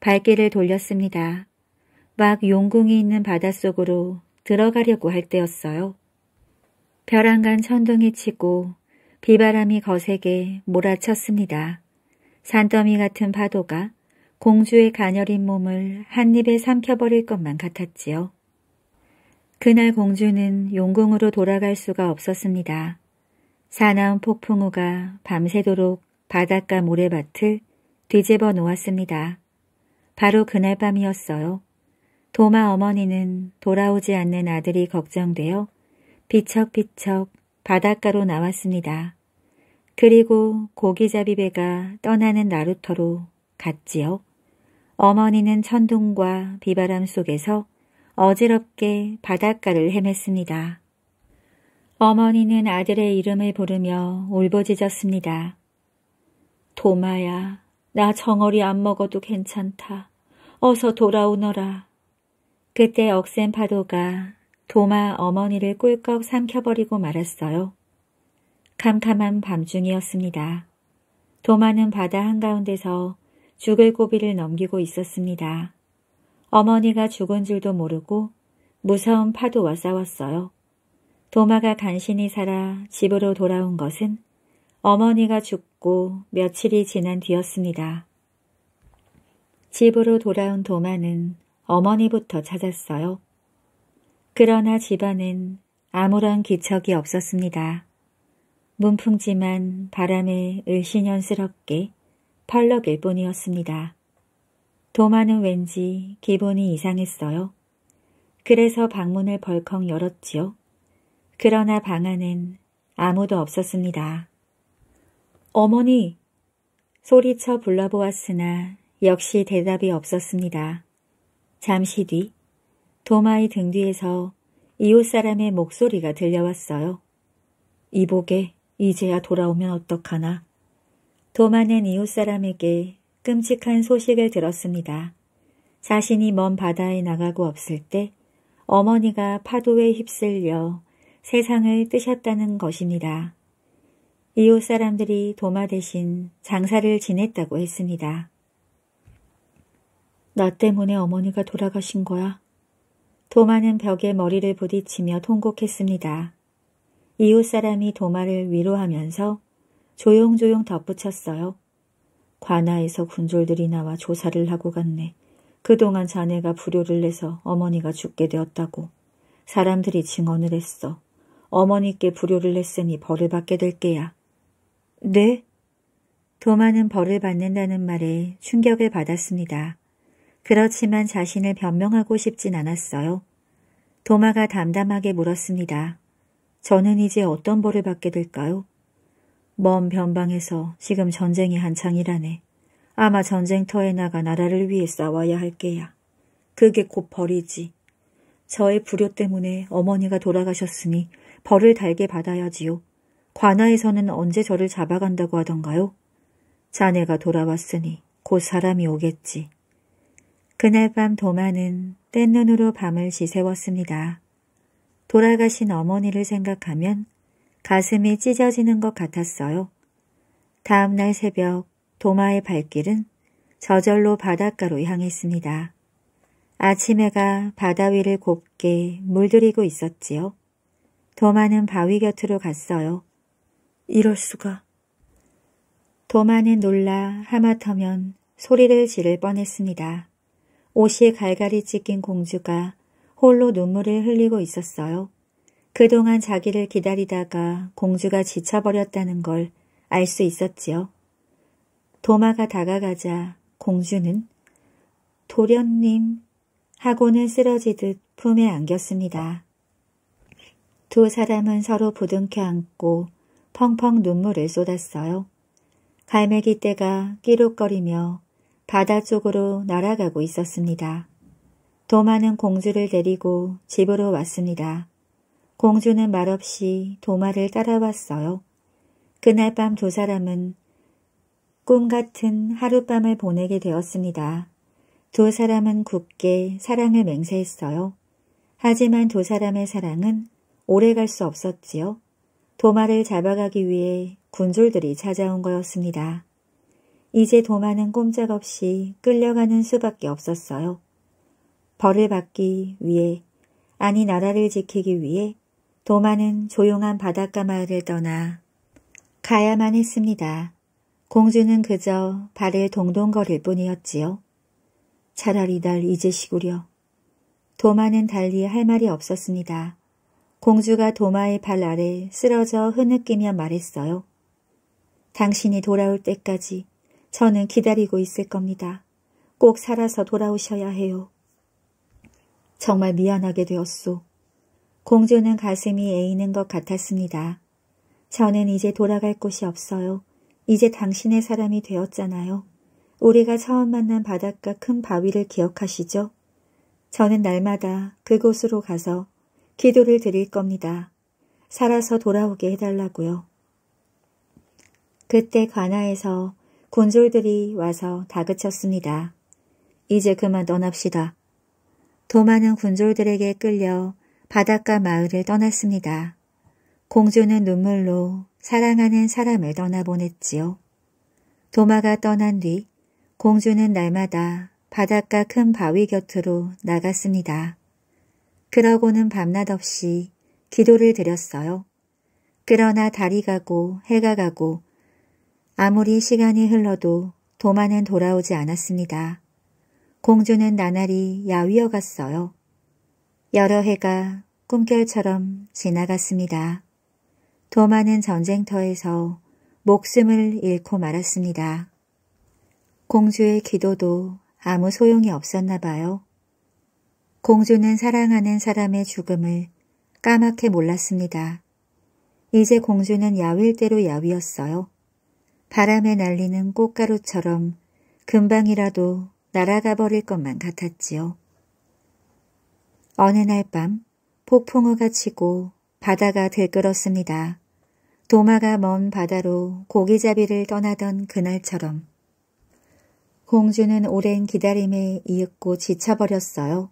발길을 돌렸습니다. 막 용궁이 있는 바닷속으로 들어가려고 할 때였어요. 벼랑간 천둥이 치고 비바람이 거세게 몰아쳤습니다. 산더미 같은 파도가 공주의 가녀린 몸을 한입에 삼켜버릴 것만 같았지요. 그날 공주는 용궁으로 돌아갈 수가 없었습니다. 사나운 폭풍우가 밤새도록 바닷가 모래밭을 뒤집어 놓았습니다. 바로 그날 밤이었어요. 도마 어머니는 돌아오지 않는 아들이 걱정되어 비척비척 바닷가로 나왔습니다. 그리고 고기잡이 배가 떠나는 나루터로 갔지요. 어머니는 천둥과 비바람 속에서 어지럽게 바닷가를 헤맸습니다. 어머니는 아들의 이름을 부르며 울부짖었습니다. 도마야, 나 정어리 안 먹어도 괜찮다. 어서 돌아오너라. 그때 억센 파도가 도마 어머니를 꿀꺽 삼켜버리고 말았어요. 캄캄한 밤중이었습니다. 도마는 바다 한가운데서 죽을 고비를 넘기고 있었습니다. 어머니가 죽은 줄도 모르고 무서운 파도와 싸웠어요. 도마가 간신히 살아 집으로 돌아온 것은 어머니가 죽고 며칠이 지난 뒤였습니다. 집으로 돌아온 도마는 어머니부터 찾았어요. 그러나 집안은 아무런 기척이 없었습니다. 문풍지만 바람에 을신연스럽게 펄럭일 뿐이었습니다. 도마는 왠지 기분이 이상했어요. 그래서 방문을 벌컥 열었지요. 그러나 방 안엔 아무도 없었습니다. 어머니! 소리쳐 불러보았으나 역시 대답이 없었습니다. 잠시 뒤 도마의 등 뒤에서 이웃사람의 목소리가 들려왔어요. 이보게, 이제야 돌아오면 어떡하나. 도마는 이웃사람에게 끔찍한 소식을 들었습니다. 자신이 먼 바다에 나가고 없을 때 어머니가 파도에 휩쓸려 세상을 뜨셨다는 것입니다. 이웃 사람들이 도마 대신 장사를 지냈다고 했습니다. 나 때문에 어머니가 돌아가신 거야? 도마는 벽에 머리를 부딪히며 통곡했습니다. 이웃 사람이 도마를 위로하면서 조용조용 덧붙였어요. 관아에서 군졸들이 나와 조사를 하고 갔네. 그동안 자네가 불효를 내서 어머니가 죽게 되었다고. 사람들이 증언을 했어. 어머니께 불효를 냈으니 벌을 받게 될 게야. 네? 도마는 벌을 받는다는 말에 충격을 받았습니다. 그렇지만 자신을 변명하고 싶진 않았어요. 도마가 담담하게 물었습니다. 저는 이제 어떤 벌을 받게 될까요? 먼 변방에서 지금 전쟁이 한창이라네. 아마 전쟁터에 나가 나라를 위해 싸워야 할 게야. 그게 곧 벌이지. 저의 불효 때문에 어머니가 돌아가셨으니 벌을 달게 받아야지요. 관아에서는 언제 저를 잡아간다고 하던가요? 자네가 돌아왔으니 곧 사람이 오겠지. 그날 밤 도마는 뗀눈으로 밤을 지새웠습니다. 돌아가신 어머니를 생각하면 가슴이 찢어지는 것 같았어요. 다음 날 새벽 도마의 발길은 저절로 바닷가로 향했습니다. 아침 해가 바다 위를 곱게 물들이고 있었지요. 도마는 바위 곁으로 갔어요. 이럴 수가. 도마는 놀라 하마터면 소리를 지를 뻔했습니다. 옷이 갈갈이 찢긴 공주가 홀로 눈물을 흘리고 있었어요. 그동안 자기를 기다리다가 공주가 지쳐버렸다는 걸 알 수 있었지요. 도마가 다가가자 공주는 도련님 하고는 쓰러지듯 품에 안겼습니다. 두 사람은 서로 부둥켜 안고 펑펑 눈물을 쏟았어요. 갈매기 떼가 끼룩거리며 바다 쪽으로 날아가고 있었습니다. 도마는 공주를 데리고 집으로 왔습니다. 공주는 말없이 도마를 따라왔어요. 그날 밤 두 사람은 꿈같은 하룻밤을 보내게 되었습니다. 두 사람은 굳게 사랑을 맹세했어요. 하지만 두 사람의 사랑은 오래갈 수 없었지요. 도마를 잡아가기 위해 군졸들이 찾아온 거였습니다. 이제 도마는 꼼짝없이 끌려가는 수밖에 없었어요. 벌을 받기 위해, 아니 나라를 지키기 위해 도마는 조용한 바닷가 마을을 떠나 가야만 했습니다. 공주는 그저 발을 동동거릴 뿐이었지요. 차라리 날 이제 시구려. 도마는 달리 할 말이 없었습니다. 공주가 도마의 발 아래 쓰러져 흐느끼며 말했어요. 당신이 돌아올 때까지 저는 기다리고 있을 겁니다. 꼭 살아서 돌아오셔야 해요. 정말 미안하게 되었소. 공주는 가슴이 애이는 것 같았습니다. 저는 이제 돌아갈 곳이 없어요. 이제 당신의 사람이 되었잖아요. 우리가 처음 만난 바닷가 큰 바위를 기억하시죠? 저는 날마다 그곳으로 가서 기도를 드릴 겁니다. 살아서 돌아오게 해달라고요. 그때 관아에서 곤졸들이 와서 다그쳤습니다. 이제 그만 떠납시다. 도마는 곤졸들에게 끌려 바닷가 마을을 떠났습니다. 공주는 눈물로 사랑하는 사람을 떠나보냈지요. 도마가 떠난 뒤 공주는 날마다 바닷가 큰 바위 곁으로 나갔습니다. 그러고는 밤낮 없이 기도를 드렸어요. 그러나 달이 가고 해가 가고 아무리 시간이 흘러도 도마는 돌아오지 않았습니다. 공주는 나날이 야위어갔어요. 여러 해가 꿈결처럼 지나갔습니다. 도마는 전쟁터에서 목숨을 잃고 말았습니다. 공주의 기도도 아무 소용이 없었나 봐요. 공주는 사랑하는 사람의 죽음을 까맣게 몰랐습니다. 이제 공주는 야위일 대로 야위였어요. 바람에 날리는 꽃가루처럼 금방이라도 날아가 버릴 것만 같았지요. 어느 날 밤 폭풍우가 치고 바다가 들끓었습니다. 도마가 먼 바다로 고기잡이를 떠나던 그날처럼 공주는 오랜 기다림에 이윽고 지쳐버렸어요.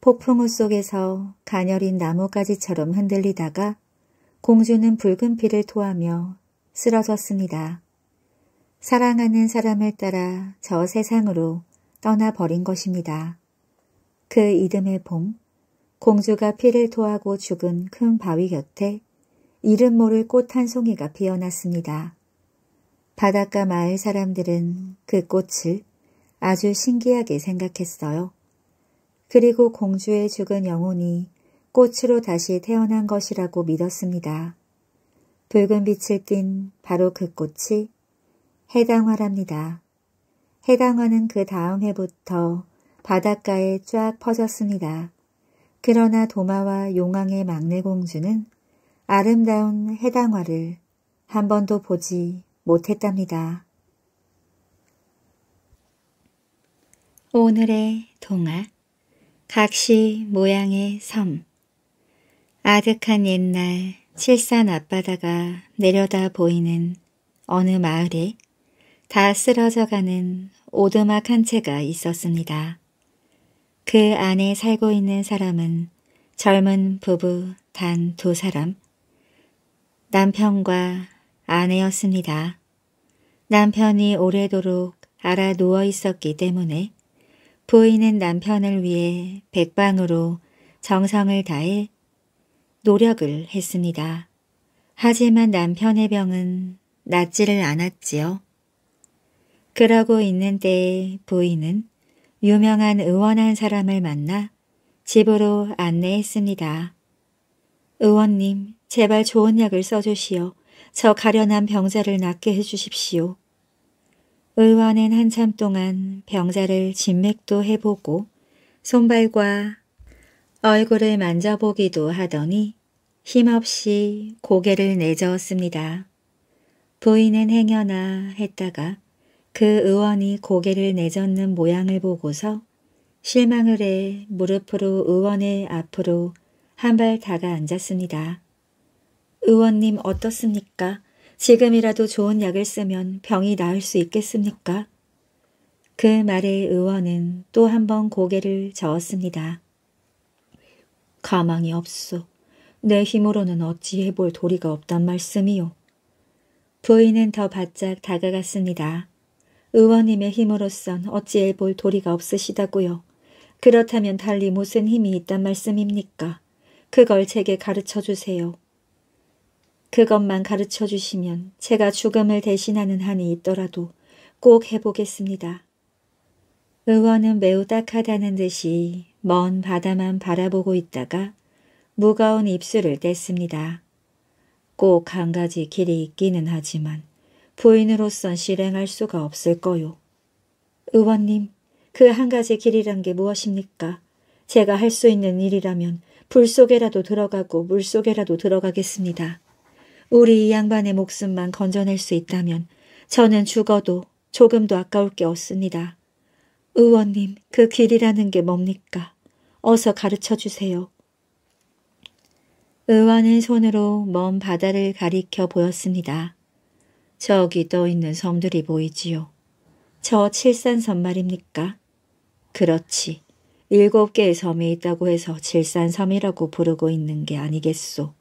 폭풍우 속에서 가녀린 나뭇가지처럼 흔들리다가 공주는 붉은 피를 토하며 쓰러졌습니다. 사랑하는 사람을 따라 저 세상으로 떠나버린 것입니다. 그 이듬해 봄, 공주가 피를 토하고 죽은 큰 바위 곁에 이름 모를 꽃 한 송이가 피어났습니다. 바닷가 마을 사람들은 그 꽃을 아주 신기하게 생각했어요. 그리고 공주의 죽은 영혼이 꽃으로 다시 태어난 것이라고 믿었습니다. 붉은 빛을 띤 바로 그 꽃이 해당화랍니다. 해당화는 그 다음 해부터 바닷가에 쫙 퍼졌습니다. 그러나 도마와 용왕의 막내 공주는 아름다운 해당화를 한 번도 보지 못했답니다. 오늘의 동화 각시 모양의 섬. 아득한 옛날 칠산 앞바다가 내려다 보이는 어느 마을에 다 쓰러져가는 오두막 한 채가 있었습니다. 그 안에 살고 있는 사람은 젊은 부부 단 두 사람, 남편과 아내였습니다. 남편이 오래도록 알아 누워 있었기 때문에 부인은 남편을 위해 백방으로 정성을 다해 노력을 했습니다. 하지만 남편의 병은 낫지를 않았지요. 그러고 있는 때에 부인은 유명한 의원 한 사람을 만나 집으로 안내했습니다. 의원님, 제발 좋은 약을 써주시오. 저 가련한 병자를 낫게 해주십시오. 의원은 한참 동안 병자를 진맥도 해보고 손발과 얼굴을 만져보기도 하더니 힘없이 고개를 내저었습니다. 부인은 행여나 했다가 그 의원이 고개를 내젓는 모양을 보고서 실망을 해 무릎으로 의원의 앞으로 한 발 다가 앉았습니다. 의원님 어떻습니까? 지금이라도 좋은 약을 쓰면 병이 나을 수 있겠습니까? 그 말에 의원은 또 한 번 고개를 저었습니다. 가망이 없소. 내 힘으로는 어찌 해볼 도리가 없단 말씀이요. 부인은 더 바짝 다가갔습니다. 의원님의 힘으로선 어찌해 볼 도리가 없으시다고요. 그렇다면 달리 무슨 힘이 있단 말씀입니까? 그걸 제게 가르쳐주세요. 그것만 가르쳐주시면 제가 죽음을 대신하는 한이 있더라도 꼭 해보겠습니다. 의원은 매우 딱하다는 듯이 먼 바다만 바라보고 있다가 무거운 입술을 뗐습니다. 꼭 한 가지 길이 있기는 하지만 부인으로선 실행할 수가 없을 거요. 의원님, 그 한 가지 길이란 게 무엇입니까? 제가 할 수 있는 일이라면 불 속에라도 들어가고 물 속에라도 들어가겠습니다. 우리 이 양반의 목숨만 건져낼 수 있다면 저는 죽어도 조금도 아까울 게 없습니다. 의원님, 그 길이라는 게 뭡니까? 어서 가르쳐 주세요. 의원은 손으로 먼 바다를 가리켜 보였습니다. 저기 떠있는 섬들이 보이지요. 저 칠산섬 말입니까? 그렇지. 일곱 개의 섬이 있다고 해서 칠산섬이라고 부르고 있는 게 아니겠소.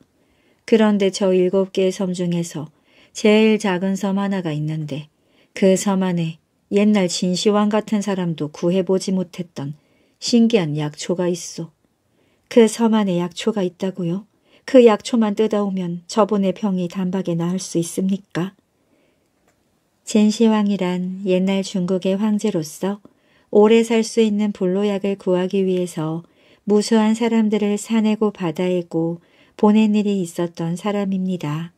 그런데 저 일곱 개의 섬 중에서 제일 작은 섬 하나가 있는데 그 섬 안에 옛날 진시황 같은 사람도 구해보지 못했던 신기한 약초가 있어. 그 섬 안에 약초가 있다고요? 그 약초만 뜯어오면 저분의 병이 단박에 나을 수 있습니까? 진시황이란 옛날 중국의 황제로서 오래 살 수 있는 불로약을 구하기 위해서 무수한 사람들을 산에고 바다에고 보낸 일이 있었던 사람입니다.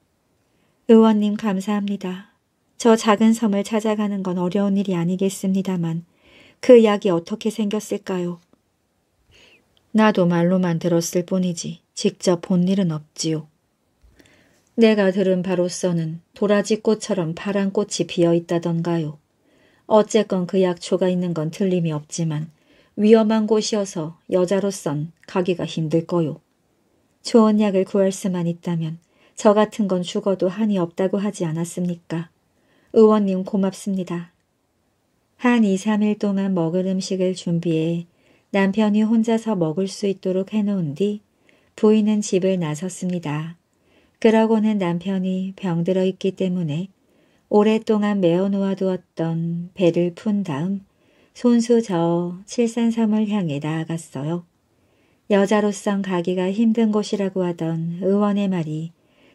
의원님 감사합니다. 저 작은 섬을 찾아가는 건 어려운 일이 아니겠습니다만 그 약이 어떻게 생겼을까요? 나도 말로만 들었을 뿐이지 직접 본 일은 없지요. 내가 들은 바로서는 도라지꽃처럼 파란 꽃이 피어있다던가요. 어쨌건 그 약초가 있는 건 틀림이 없지만 위험한 곳이어서 여자로선 가기가 힘들 거요. 좋은 약을 구할 수만 있다면 저 같은 건 죽어도 한이 없다고 하지 않았습니까? 의원님 고맙습니다. 한 이 삼 일 동안 먹을 음식을 준비해 남편이 혼자서 먹을 수 있도록 해놓은 뒤 부인은 집을 나섰습니다. 그러고는 남편이 병들어 있기 때문에 오랫동안 메어놓아 두었던 배를 푼 다음 손수 저어 칠산섬을 향해 나아갔어요. 여자로선 가기가 힘든 곳이라고 하던 의원의 말이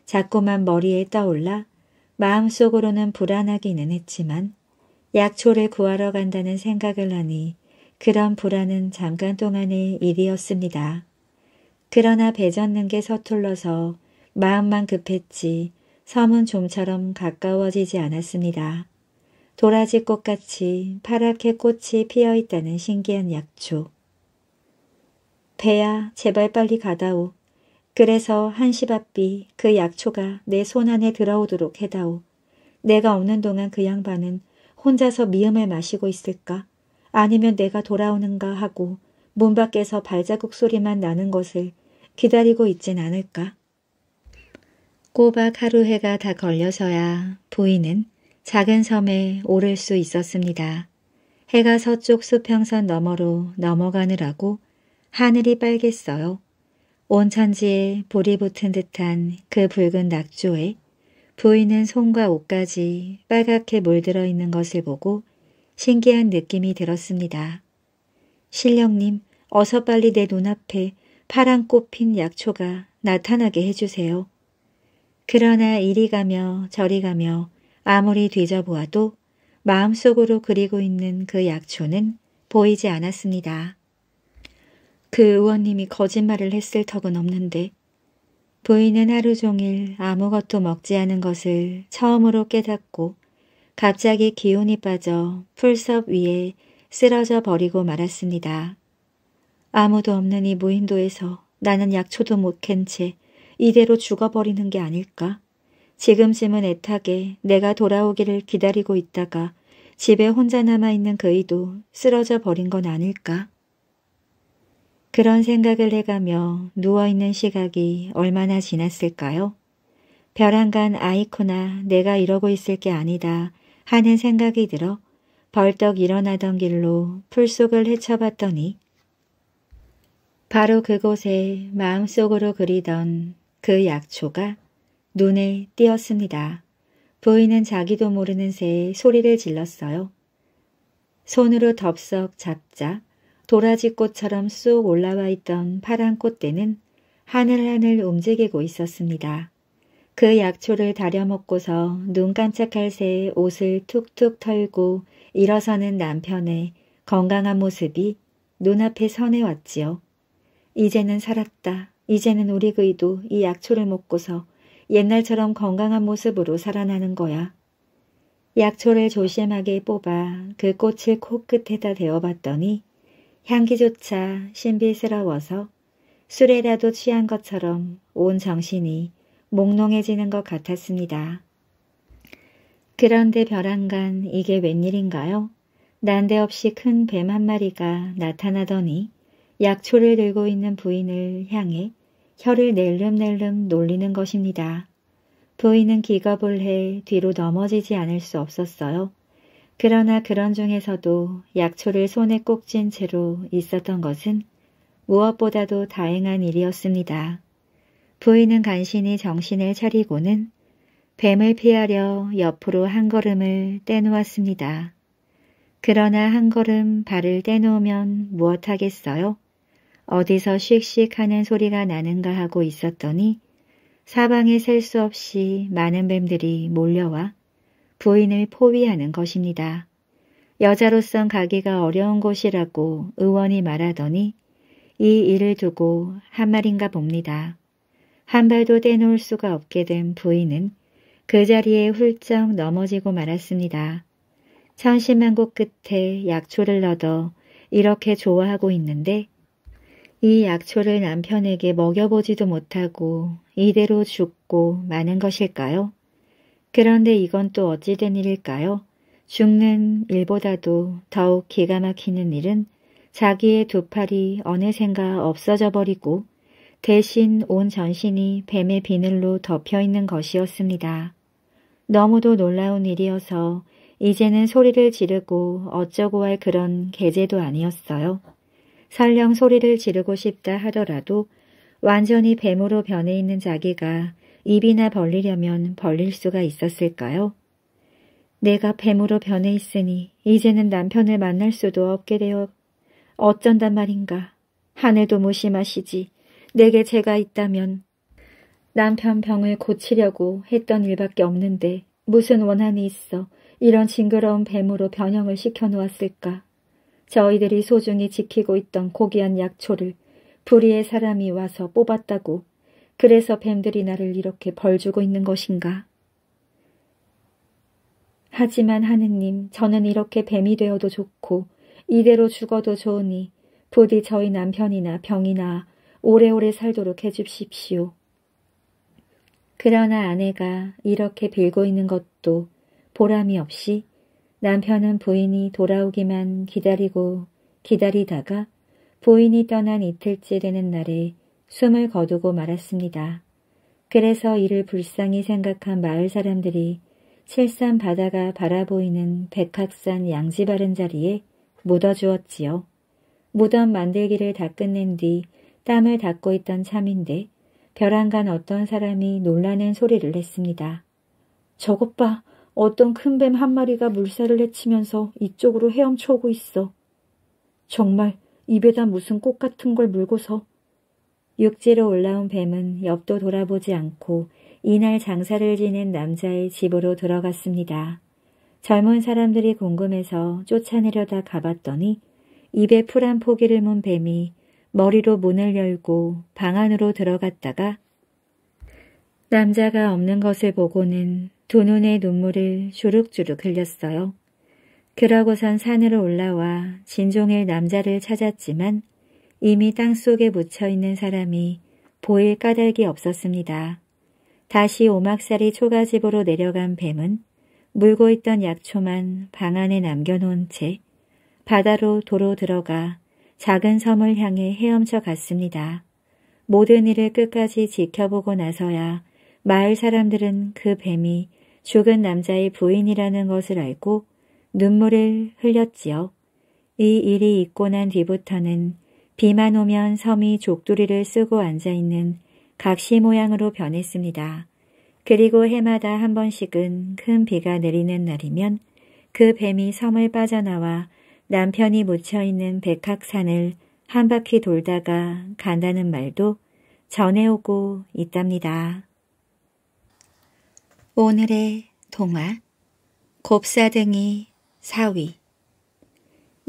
자꾸만 머리에 떠올라 마음속으로는 불안하기는 했지만 약초를 구하러 간다는 생각을 하니 그런 불안은 잠깐 동안의 일이었습니다. 그러나 배 젓는 게 서툴러서 마음만 급했지 섬은 좀처럼 가까워지지 않았습니다. 도라지꽃같이 파랗게 꽃이 피어있다는 신기한 약초. 배야, 제발 빨리 가다오. 그래서 한시바삐 그 약초가 내 손 안에 들어오도록 해다오. 내가 없는 동안 그 양반은 혼자서 미음을 마시고 있을까? 아니면 내가 돌아오는가 하고 문 밖에서 발자국 소리만 나는 것을 기다리고 있진 않을까? 꼬박 하루 해가 다 걸려서야 부인은 작은 섬에 오를 수 있었습니다. 해가 서쪽 수평선 너머로 넘어가느라고 하늘이 빨갰어요. 온 천지에 불이 붙은 듯한 그 붉은 낙조에 부인은 손과 옷까지 빨갛게 물들어 있는 것을 보고 신기한 느낌이 들었습니다. 신령님, 어서 빨리 내 눈앞에 파란 꽃 핀 약초가 나타나게 해주세요. 그러나 이리 가며 저리 가며 아무리 뒤져보아도 마음속으로 그리고 있는 그 약초는 보이지 않았습니다. 그 의원님이 거짓말을 했을 턱은 없는데. 부인은 하루 종일 아무것도 먹지 않은 것을 처음으로 깨닫고 갑자기 기운이 빠져 풀섭 위에 쓰러져 버리고 말았습니다. 아무도 없는 이 무인도에서 나는 약초도 못 캔 채 이대로 죽어버리는 게 아닐까? 지금쯤은 애타게 내가 돌아오기를 기다리고 있다가 집에 혼자 남아있는 그이도 쓰러져 버린 건 아닐까? 그런 생각을 해가며 누워있는 시각이 얼마나 지났을까요? 별안간 아이코나 내가 이러고 있을 게 아니다 하는 생각이 들어 벌떡 일어나던 길로 풀숲을 헤쳐봤더니 바로 그곳에 마음속으로 그리던 그 약초가 눈에 띄었습니다. 부인은 자기도 모르는 새에 소리를 질렀어요. 손으로 덥석 잡자 도라지꽃처럼 쑥 올라와 있던 파란 꽃대는 하늘하늘 움직이고 있었습니다. 그 약초를 다려먹고서 눈 깜짝할 새에 옷을 툭툭 털고 일어서는 남편의 건강한 모습이 눈앞에 선해왔지요. 이제는 살았다. 이제는 우리 그이도 이 약초를 먹고서 옛날처럼 건강한 모습으로 살아나는 거야. 약초를 조심하게 뽑아 그 꽃을 코끝에다 대어봤더니 향기조차 신비스러워서 술에라도 취한 것처럼 온 정신이 몽롱해지는 것 같았습니다. 그런데 별안간 이게 웬일인가요? 난데없이 큰 뱀 한 마리가 나타나더니 약초를 들고 있는 부인을 향해 혀를 낼름낼름 놀리는 것입니다. 부인은 기겁을 해 뒤로 넘어지지 않을 수 없었어요. 그러나 그런 중에서도 약초를 손에 꼭 쥔 채로 있었던 것은 무엇보다도 다행한 일이었습니다. 부인은 간신히 정신을 차리고는 뱀을 피하려 옆으로 한 걸음을 떼놓았습니다. 그러나 한 걸음 발을 떼놓으면 무엇하겠어요? 어디서 씩씩 하는 소리가 나는가 하고 있었더니 사방에 셀 수 없이 많은 뱀들이 몰려와 부인을 포위하는 것입니다. 여자로선 가기가 어려운 곳이라고 의원이 말하더니 이 일을 두고 한 말인가 봅니다. 한 발도 떼놓을 수가 없게 된 부인은 그 자리에 훌쩍 넘어지고 말았습니다. 천신만고 끝에 약초를 얻어 이렇게 좋아하고 있는데 이 약초를 남편에게 먹여보지도 못하고 이대로 죽고 마는 것일까요? 그런데 이건 또 어찌 된 일일까요? 죽는 일보다도 더욱 기가 막히는 일은 자기의 두 팔이 어느샌가 없어져 버리고 대신 온 전신이 뱀의 비늘로 덮여 있는 것이었습니다. 너무도 놀라운 일이어서 이제는 소리를 지르고 어쩌고 할 그런 계제도 아니었어요. 설령 소리를 지르고 싶다 하더라도 완전히 뱀으로 변해 있는 자기가 입이나 벌리려면 벌릴 수가 있었을까요? 내가 뱀으로 변해 있으니 이제는 남편을 만날 수도 없게 되어 어쩐단 말인가. 하늘도 무심하시지. 내게 죄가 있다면 남편 병을 고치려고 했던 일밖에 없는데 무슨 원한이 있어 이런 징그러운 뱀으로 변형을 시켜놓았을까. 저희들이 소중히 지키고 있던 고귀한 약초를 불의의 사람이 와서 뽑았다고 그래서 뱀들이 나를 이렇게 벌주고 있는 것인가? 하지만 하느님, 저는 이렇게 뱀이 되어도 좋고 이대로 죽어도 좋으니 부디 저희 남편이나 병이나 오래오래 살도록 해주십시오. 그러나 아내가 이렇게 빌고 있는 것도 보람이 없이 남편은 부인이 돌아오기만 기다리고 기다리다가 부인이 떠난 이틀째 되는 날에 숨을 거두고 말았습니다. 그래서 이를 불쌍히 생각한 마을 사람들이 칠산 바다가 바라보이는 백학산 양지 바른 자리에 묻어주었지요. 무덤 만들기를 다 끝낸 뒤 땀을 닦고 있던 참인데 벼랑간 어떤 사람이 놀라는 소리를 냈습니다. 저것 봐! 어떤 큰 뱀 한 마리가 물살을 헤치면서 이쪽으로 헤엄쳐 오고 있어. 정말 입에다 무슨 꽃 같은 걸 물고서. 육지로 올라온 뱀은 옆도 돌아보지 않고 이날 장사를 지낸 남자의 집으로 들어갔습니다. 젊은 사람들이 궁금해서 쫓아내려다 가봤더니 입에 풀 한 포기를 문 뱀이 머리로 문을 열고 방 안으로 들어갔다가 남자가 없는 것을 보고는 두 눈에 눈물을 주룩주룩 흘렸어요. 그러고선 산으로 올라와 진종일 남자를 찾았지만 이미 땅속에 묻혀있는 사람이 보일 까닭이 없었습니다. 다시 오막살이 초가집으로 내려간 뱀은 물고 있던 약초만 방 안에 남겨놓은 채 바다로 도로 들어가 작은 섬을 향해 헤엄쳐 갔습니다. 모든 일을 끝까지 지켜보고 나서야 마을 사람들은 그 뱀이 죽은 남자의 부인이라는 것을 알고 눈물을 흘렸지요. 이 일이 있고 난 뒤부터는 비만 오면 섬이 족두리를 쓰고 앉아있는 각시 모양으로 변했습니다. 그리고 해마다 한 번씩은 큰 비가 내리는 날이면 그 뱀이 섬을 빠져나와 남편이 묻혀있는 백학산을 한 바퀴 돌다가 간다는 말도 전해오고 있답니다. 오늘의 동화 곱사등이 사위.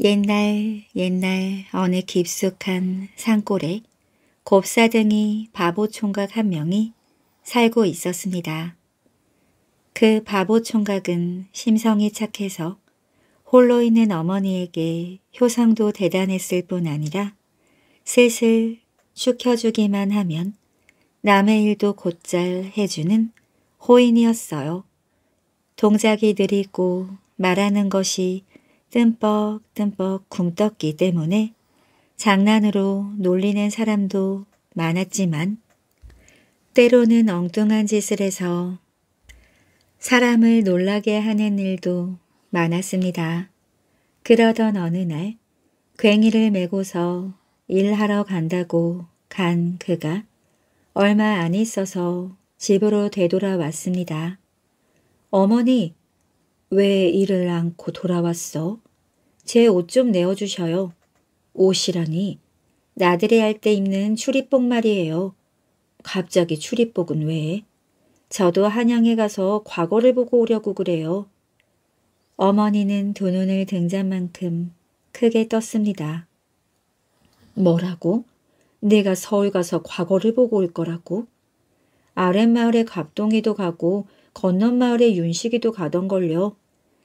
옛날 옛날 어느 깊숙한 산골에 곱사등이 바보 총각 한 명이 살고 있었습니다. 그 바보 총각은 심성이 착해서 홀로 있는 어머니에게 효성도 대단했을 뿐 아니라 슬슬 축혀주기만 하면 남의 일도 곧잘 해주는 호인이었어요. 동작이 느리고 말하는 것이 뜸뻑뜸뻑 굼떴기 때문에 장난으로 놀리는 사람도 많았지만 때로는 엉뚱한 짓을 해서 사람을 놀라게 하는 일도 많았습니다. 그러던 어느 날 괭이를 메고서 일하러 간다고 간 그가 얼마 안 있어서 집으로 되돌아왔습니다. 어머니, 왜 일을 안고 돌아왔어? 제 옷 좀 내어주셔요. 옷이라니, 나들이 할 때 입는 출입복 말이에요. 갑자기 출입복은 왜? 저도 한양에 가서 과거를 보고 오려고 그래요. 어머니는 두 눈을 등잔만큼 크게 떴습니다. 뭐라고? 내가 서울 가서 과거를 보고 올 거라고? 아랫마을에 갑동이도 가고 건넌마을에 윤식이도 가던걸요.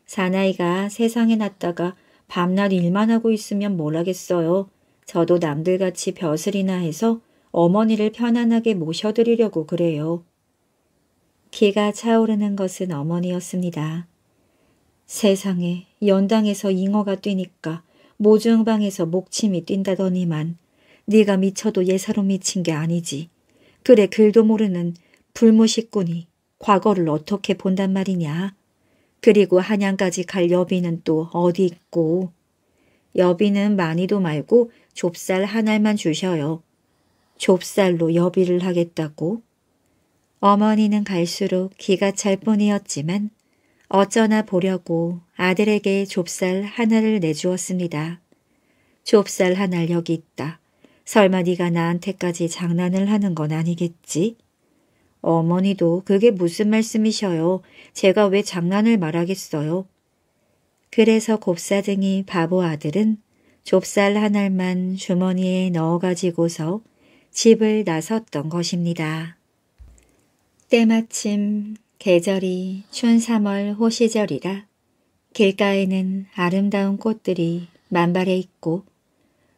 사나이가 세상에 났다가 밤낮 일만 하고 있으면 뭘 하겠어요. 저도 남들같이 벼슬이나 해서 어머니를 편안하게 모셔드리려고 그래요. 기가 차오르는 것은 어머니였습니다. 세상에 연당에서 잉어가 뛰니까 모중방에서 목침이 뛴다더니만 네가 미쳐도 예사로 미친 게 아니지. 그래 글도 모르는 불무식꾼이 과거를 어떻게 본단 말이냐. 그리고 한양까지 갈 여비는 또 어디 있고. 여비는 많이도 말고 좁쌀 한 알만 주셔요. 좁쌀로 여비를 하겠다고? 어머니는 갈수록 기가 찰 뿐이었지만 어쩌나 보려고 아들에게 좁쌀 하나를 내주었습니다. 좁쌀 한 알 여기 있다. 설마 네가 나한테까지 장난을 하는 건 아니겠지? 어머니도 그게 무슨 말씀이셔요. 제가 왜 장난을 말하겠어요. 그래서 곱사등이 바보 아들은 좁쌀 한 알만 주머니에 넣어가지고서 집을 나섰던 것입니다. 때마침 계절이 춘삼월 호시절이라 길가에는 아름다운 꽃들이 만발해 있고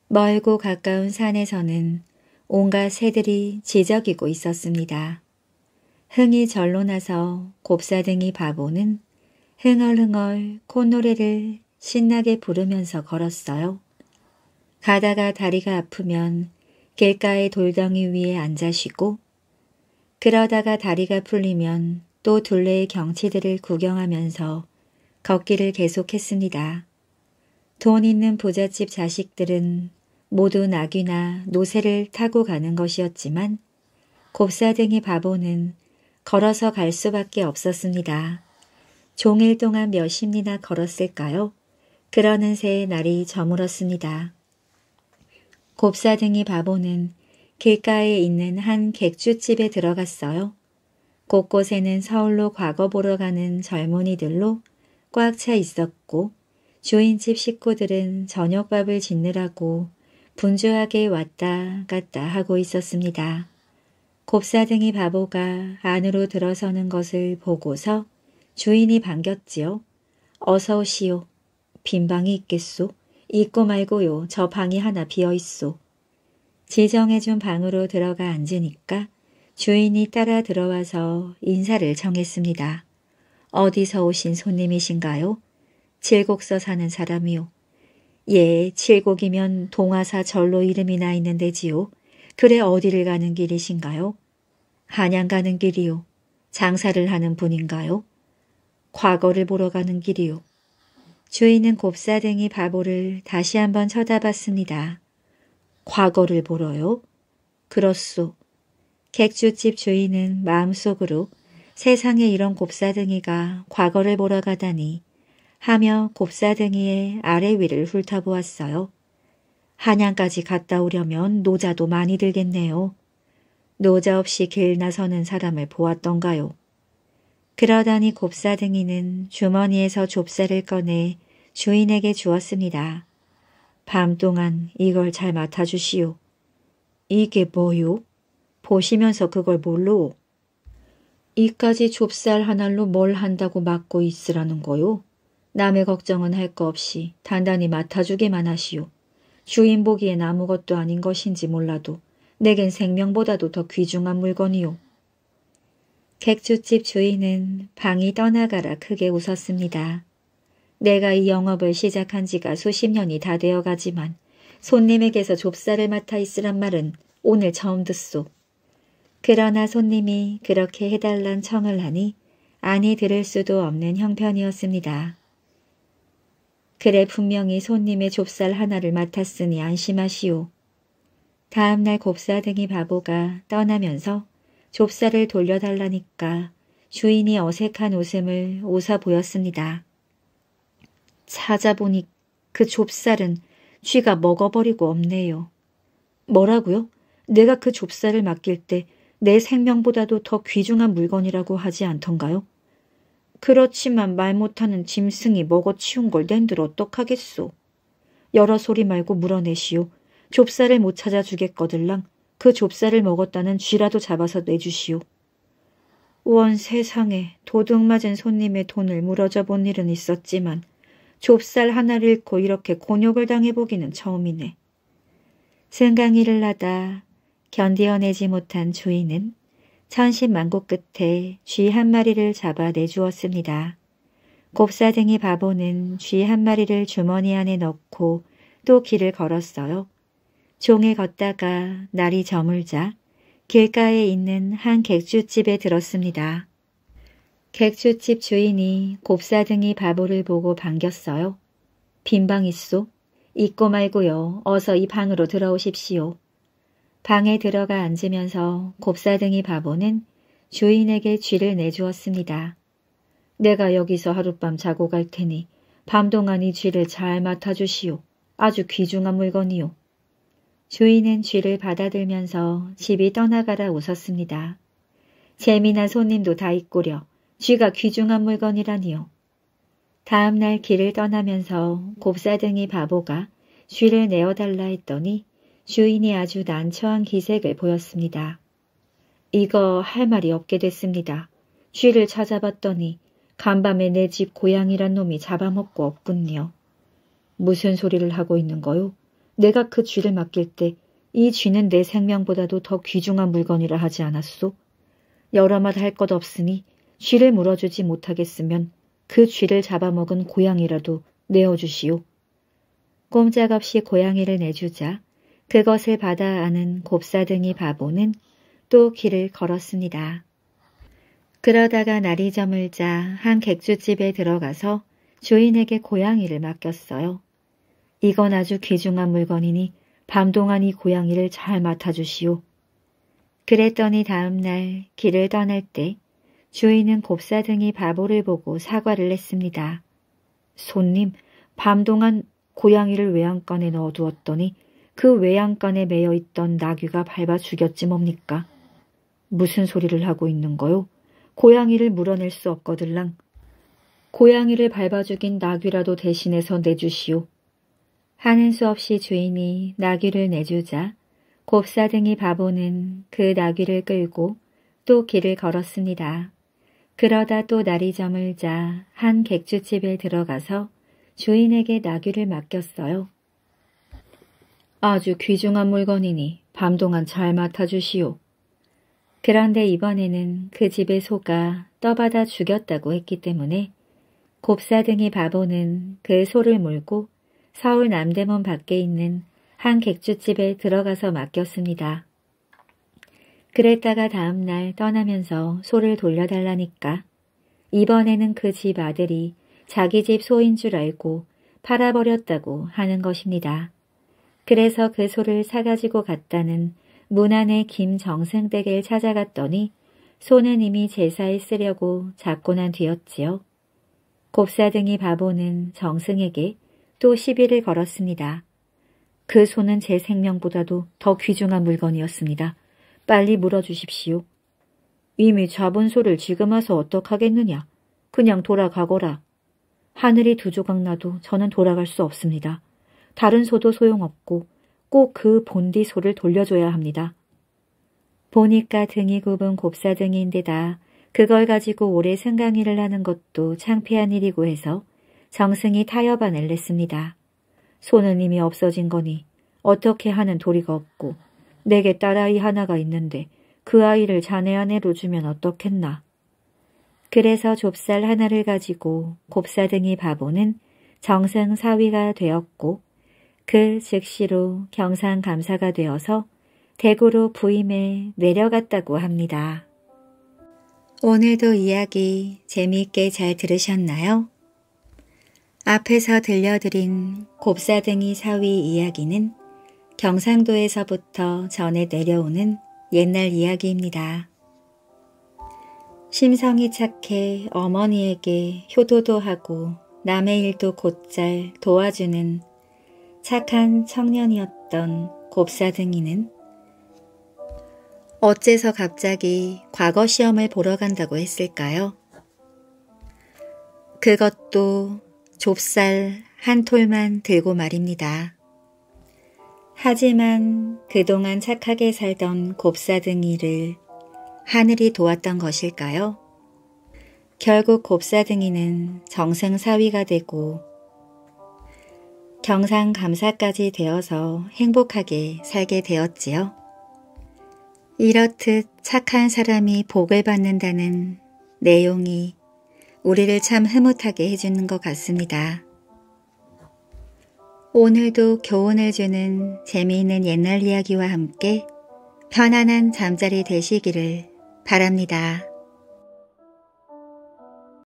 멀고 가까운 산에서는 온갖 새들이 지저귀고 있었습니다. 흥이 절로 나서 곱사등이 바보는 흥얼흥얼 콧노래를 신나게 부르면서 걸었어요. 가다가 다리가 아프면 길가의 돌덩이 위에 앉아 쉬고 그러다가 다리가 풀리면 또 둘레의 경치들을 구경하면서 걷기를 계속했습니다. 돈 있는 부잣집 자식들은 모두 낙이나 노새를 타고 가는 것이었지만 곱사등이 바보는 걸어서 갈 수밖에 없었습니다. 종일 동안 몇십리나 걸었을까요? 그러는 새 날이 저물었습니다. 곱사등이 바보는 길가에 있는 한 객주집에 들어갔어요. 곳곳에는 서울로 과거 보러 가는 젊은이들로 꽉 차 있었고 주인집 식구들은 저녁밥을 짓느라고 분주하게 왔다 갔다 하고 있었습니다. 곱사등이 바보가 안으로 들어서는 것을 보고서 주인이 반겼지요. 어서 오시오. 빈 방이 있겠소? 있고 말고요. 저 방이 하나 비어있소. 지정해준 방으로 들어가 앉으니까 주인이 따라 들어와서 인사를 정했습니다. 어디서 오신 손님이신가요? 칠곡서 사는 사람이요. 예, 칠곡이면 동화사 절로 이름이 나 있는 데지요. 그래 어디를 가는 길이신가요? 한양 가는 길이요. 장사를 하는 분인가요? 과거를 보러 가는 길이요. 주인은 곱사등이 바보를 다시 한번 쳐다봤습니다. 과거를 보러요? 그렇소. 객주집 주인은 마음속으로 세상에 이런 곱사등이가 과거를 보러 가다니 하며 곱사등이의 아래 위를 훑어보았어요. 한양까지 갔다 오려면 노자도 많이 들겠네요. 노자 없이 길 나서는 사람을 보았던가요? 그러다니 곱사등이는 주머니에서 좁쌀을 꺼내 주인에게 주었습니다. 밤동안 이걸 잘 맡아주시오. 이게 뭐요? 보시면서 그걸 뭘로? 이까지 좁쌀 한 알로 뭘 한다고 맡고 있으라는 거요? 남의 걱정은 할 거 없이 단단히 맡아주기만 하시오. 주인 보기엔 아무것도 아닌 것인지 몰라도 내겐 생명보다도 더 귀중한 물건이요. 객주집 주인은 방이 떠나가라 크게 웃었습니다. 내가 이 영업을 시작한 지가 수십 년이 다 되어가지만 손님에게서 좁쌀을 맡아 있으란 말은 오늘 처음 듣소. 그러나 손님이 그렇게 해달란 청을 하니 아니 들을 수도 없는 형편이었습니다. 그래 분명히 손님의 좁쌀 하나를 맡았으니 안심하시오. 다음날 곱사등이 바보가 떠나면서 좁쌀을 돌려달라니까 주인이 어색한 웃음을 웃어 보였습니다. 찾아보니 그 좁쌀은 쥐가 먹어버리고 없네요. 뭐라고요? 내가 그 좁쌀을 맡길 때 내 생명보다도 더 귀중한 물건이라고 하지 않던가요? 그렇지만 말 못하는 짐승이 먹어치운 걸 낸들 어떡하겠소. 여러 소리 말고 물어내시오. 좁쌀을 못 찾아주겠거들랑 그 좁쌀을 먹었다는 쥐라도 잡아서 내주시오. 원 세상에 도둑맞은 손님의 돈을 물어져 본 일은 있었지만 좁쌀 하나를 잃고 이렇게 곤욕을 당해보기는 처음이네. 승강이를 하다 견디어내지 못한 주인은 천신만고 끝에 쥐 한 마리를 잡아 내주었습니다. 곱사등이 바보는 쥐 한 마리를 주머니 안에 넣고 또 길을 걸었어요. 종일 걷다가 날이 저물자 길가에 있는 한 객주집에 들었습니다. 객주집 주인이 곱사등이 바보를 보고 반겼어요. 빈방 있소? 잊고 말고요. 어서 이 방으로 들어오십시오. 방에 들어가 앉으면서 곱사등이 바보는 주인에게 쥐를 내주었습니다. 내가 여기서 하룻밤 자고 갈 테니 밤동안 이 쥐를 잘 맡아주시오. 아주 귀중한 물건이요. 주인은 쥐를 받아들면서 집이 떠나가라 웃었습니다. 재미난 손님도 다 잊고려. 쥐가 귀중한 물건이라니요. 다음날 길을 떠나면서 곱사등이 바보가 쥐를 내어달라 했더니 주인이 아주 난처한 기색을 보였습니다. 이거 할 말이 없게 됐습니다. 쥐를 찾아봤더니 간밤에 내 집 고양이란 놈이 잡아먹고 없군요. 무슨 소리를 하고 있는 거요? 내가 그 쥐를 맡길 때 이 쥐는 내 생명보다도 더 귀중한 물건이라 하지 않았소? 여러 맛 할 것 없으니 쥐를 물어주지 못하겠으면 그 쥐를 잡아먹은 고양이라도 내어주시오. 꼼짝없이 고양이를 내주자 그것을 받아 아는 곱사등이 바보는 또 길을 걸었습니다. 그러다가 날이 저물자 한 객주집에 들어가서 주인에게 고양이를 맡겼어요. 이건 아주 귀중한 물건이니 밤동안 이 고양이를 잘 맡아주시오. 그랬더니 다음날 길을 떠날 때 주인은 곱사등이 바보를 보고 사과를 했습니다. 손님, 밤동안 고양이를 외양간에 넣어두었더니 그 외양간에 매여있던 나귀가 밟아 죽였지 뭡니까? 무슨 소리를 하고 있는 거요? 고양이를 물어낼 수 없거들랑. 고양이를 밟아 죽인 나귀라도 대신해서 내주시오. 하는 수 없이 주인이 나귀를 내주자 곱사등이 바보는 그 나귀를 끌고 또 길을 걸었습니다. 그러다 또 날이 저물자 한 객주집에 들어가서 주인에게 나귀를 맡겼어요. 아주 귀중한 물건이니 밤동안 잘 맡아주시오. 그런데 이번에는 그 집의 소가 떠받아 죽였다고 했기 때문에 곱사등이 바보는 그 소를 몰고 서울 남대문 밖에 있는 한 객주집에 들어가서 맡겼습니다. 그랬다가 다음날 떠나면서 소를 돌려달라니까 이번에는 그 집 아들이 자기 집 소인 줄 알고 팔아버렸다고 하는 것입니다. 그래서 그 소를 사가지고 갔다는 문안의 김정승 댁을 찾아갔더니 소는 이미 제사에 쓰려고 잡고 난 뒤였지요. 곱사등이 바보는 정승에게 또 시비를 걸었습니다. 그 소는 제 생명보다도 더 귀중한 물건이었습니다. 빨리 물어주십시오. 이미 잡은 소를 지금 와서 어떡하겠느냐. 그냥 돌아가거라. 하늘이 두 조각 나도 저는 돌아갈 수 없습니다. 다른 소도 소용없고 꼭 그 본디 소를 돌려줘야 합니다. 보니까 등이 굽은 곱사등인데다 그걸 가지고 오래 승강이를 하는 것도 창피한 일이고 해서 정승이 타협안을 냈습니다. 소는 이미 없어진 거니 어떻게 하는 도리가 없고 내게 딸아이 하나가 있는데 그 아이를 자네 아내로 주면 어떻겠나. 그래서 좁쌀 하나를 가지고 곱사등이 바보는 정승 사위가 되었고 그 즉시로 경상감사가 되어서 대구로 부임해 내려갔다고 합니다. 오늘도 이야기 재미있게 잘 들으셨나요? 앞에서 들려드린 곱사등이 사위 이야기는 경상도에서부터 전해 내려오는 옛날 이야기입니다. 심성이 착해 어머니에게 효도도 하고 남의 일도 곧잘 도와주는 착한 청년이었던 곱사등이는 어째서 갑자기 과거 시험을 보러 간다고 했을까요? 그것도 좁쌀 한 톨만 들고 말입니다. 하지만 그동안 착하게 살던 곱사등이를 하늘이 도왔던 것일까요? 결국 곱사등이는 정승사위가 되고 경상감사까지 되어서 행복하게 살게 되었지요. 이렇듯 착한 사람이 복을 받는다는 내용이 우리를 참 흐뭇하게 해주는 것 같습니다. 오늘도 교훈을 주는 재미있는 옛날 이야기와 함께 편안한 잠자리 되시기를 바랍니다.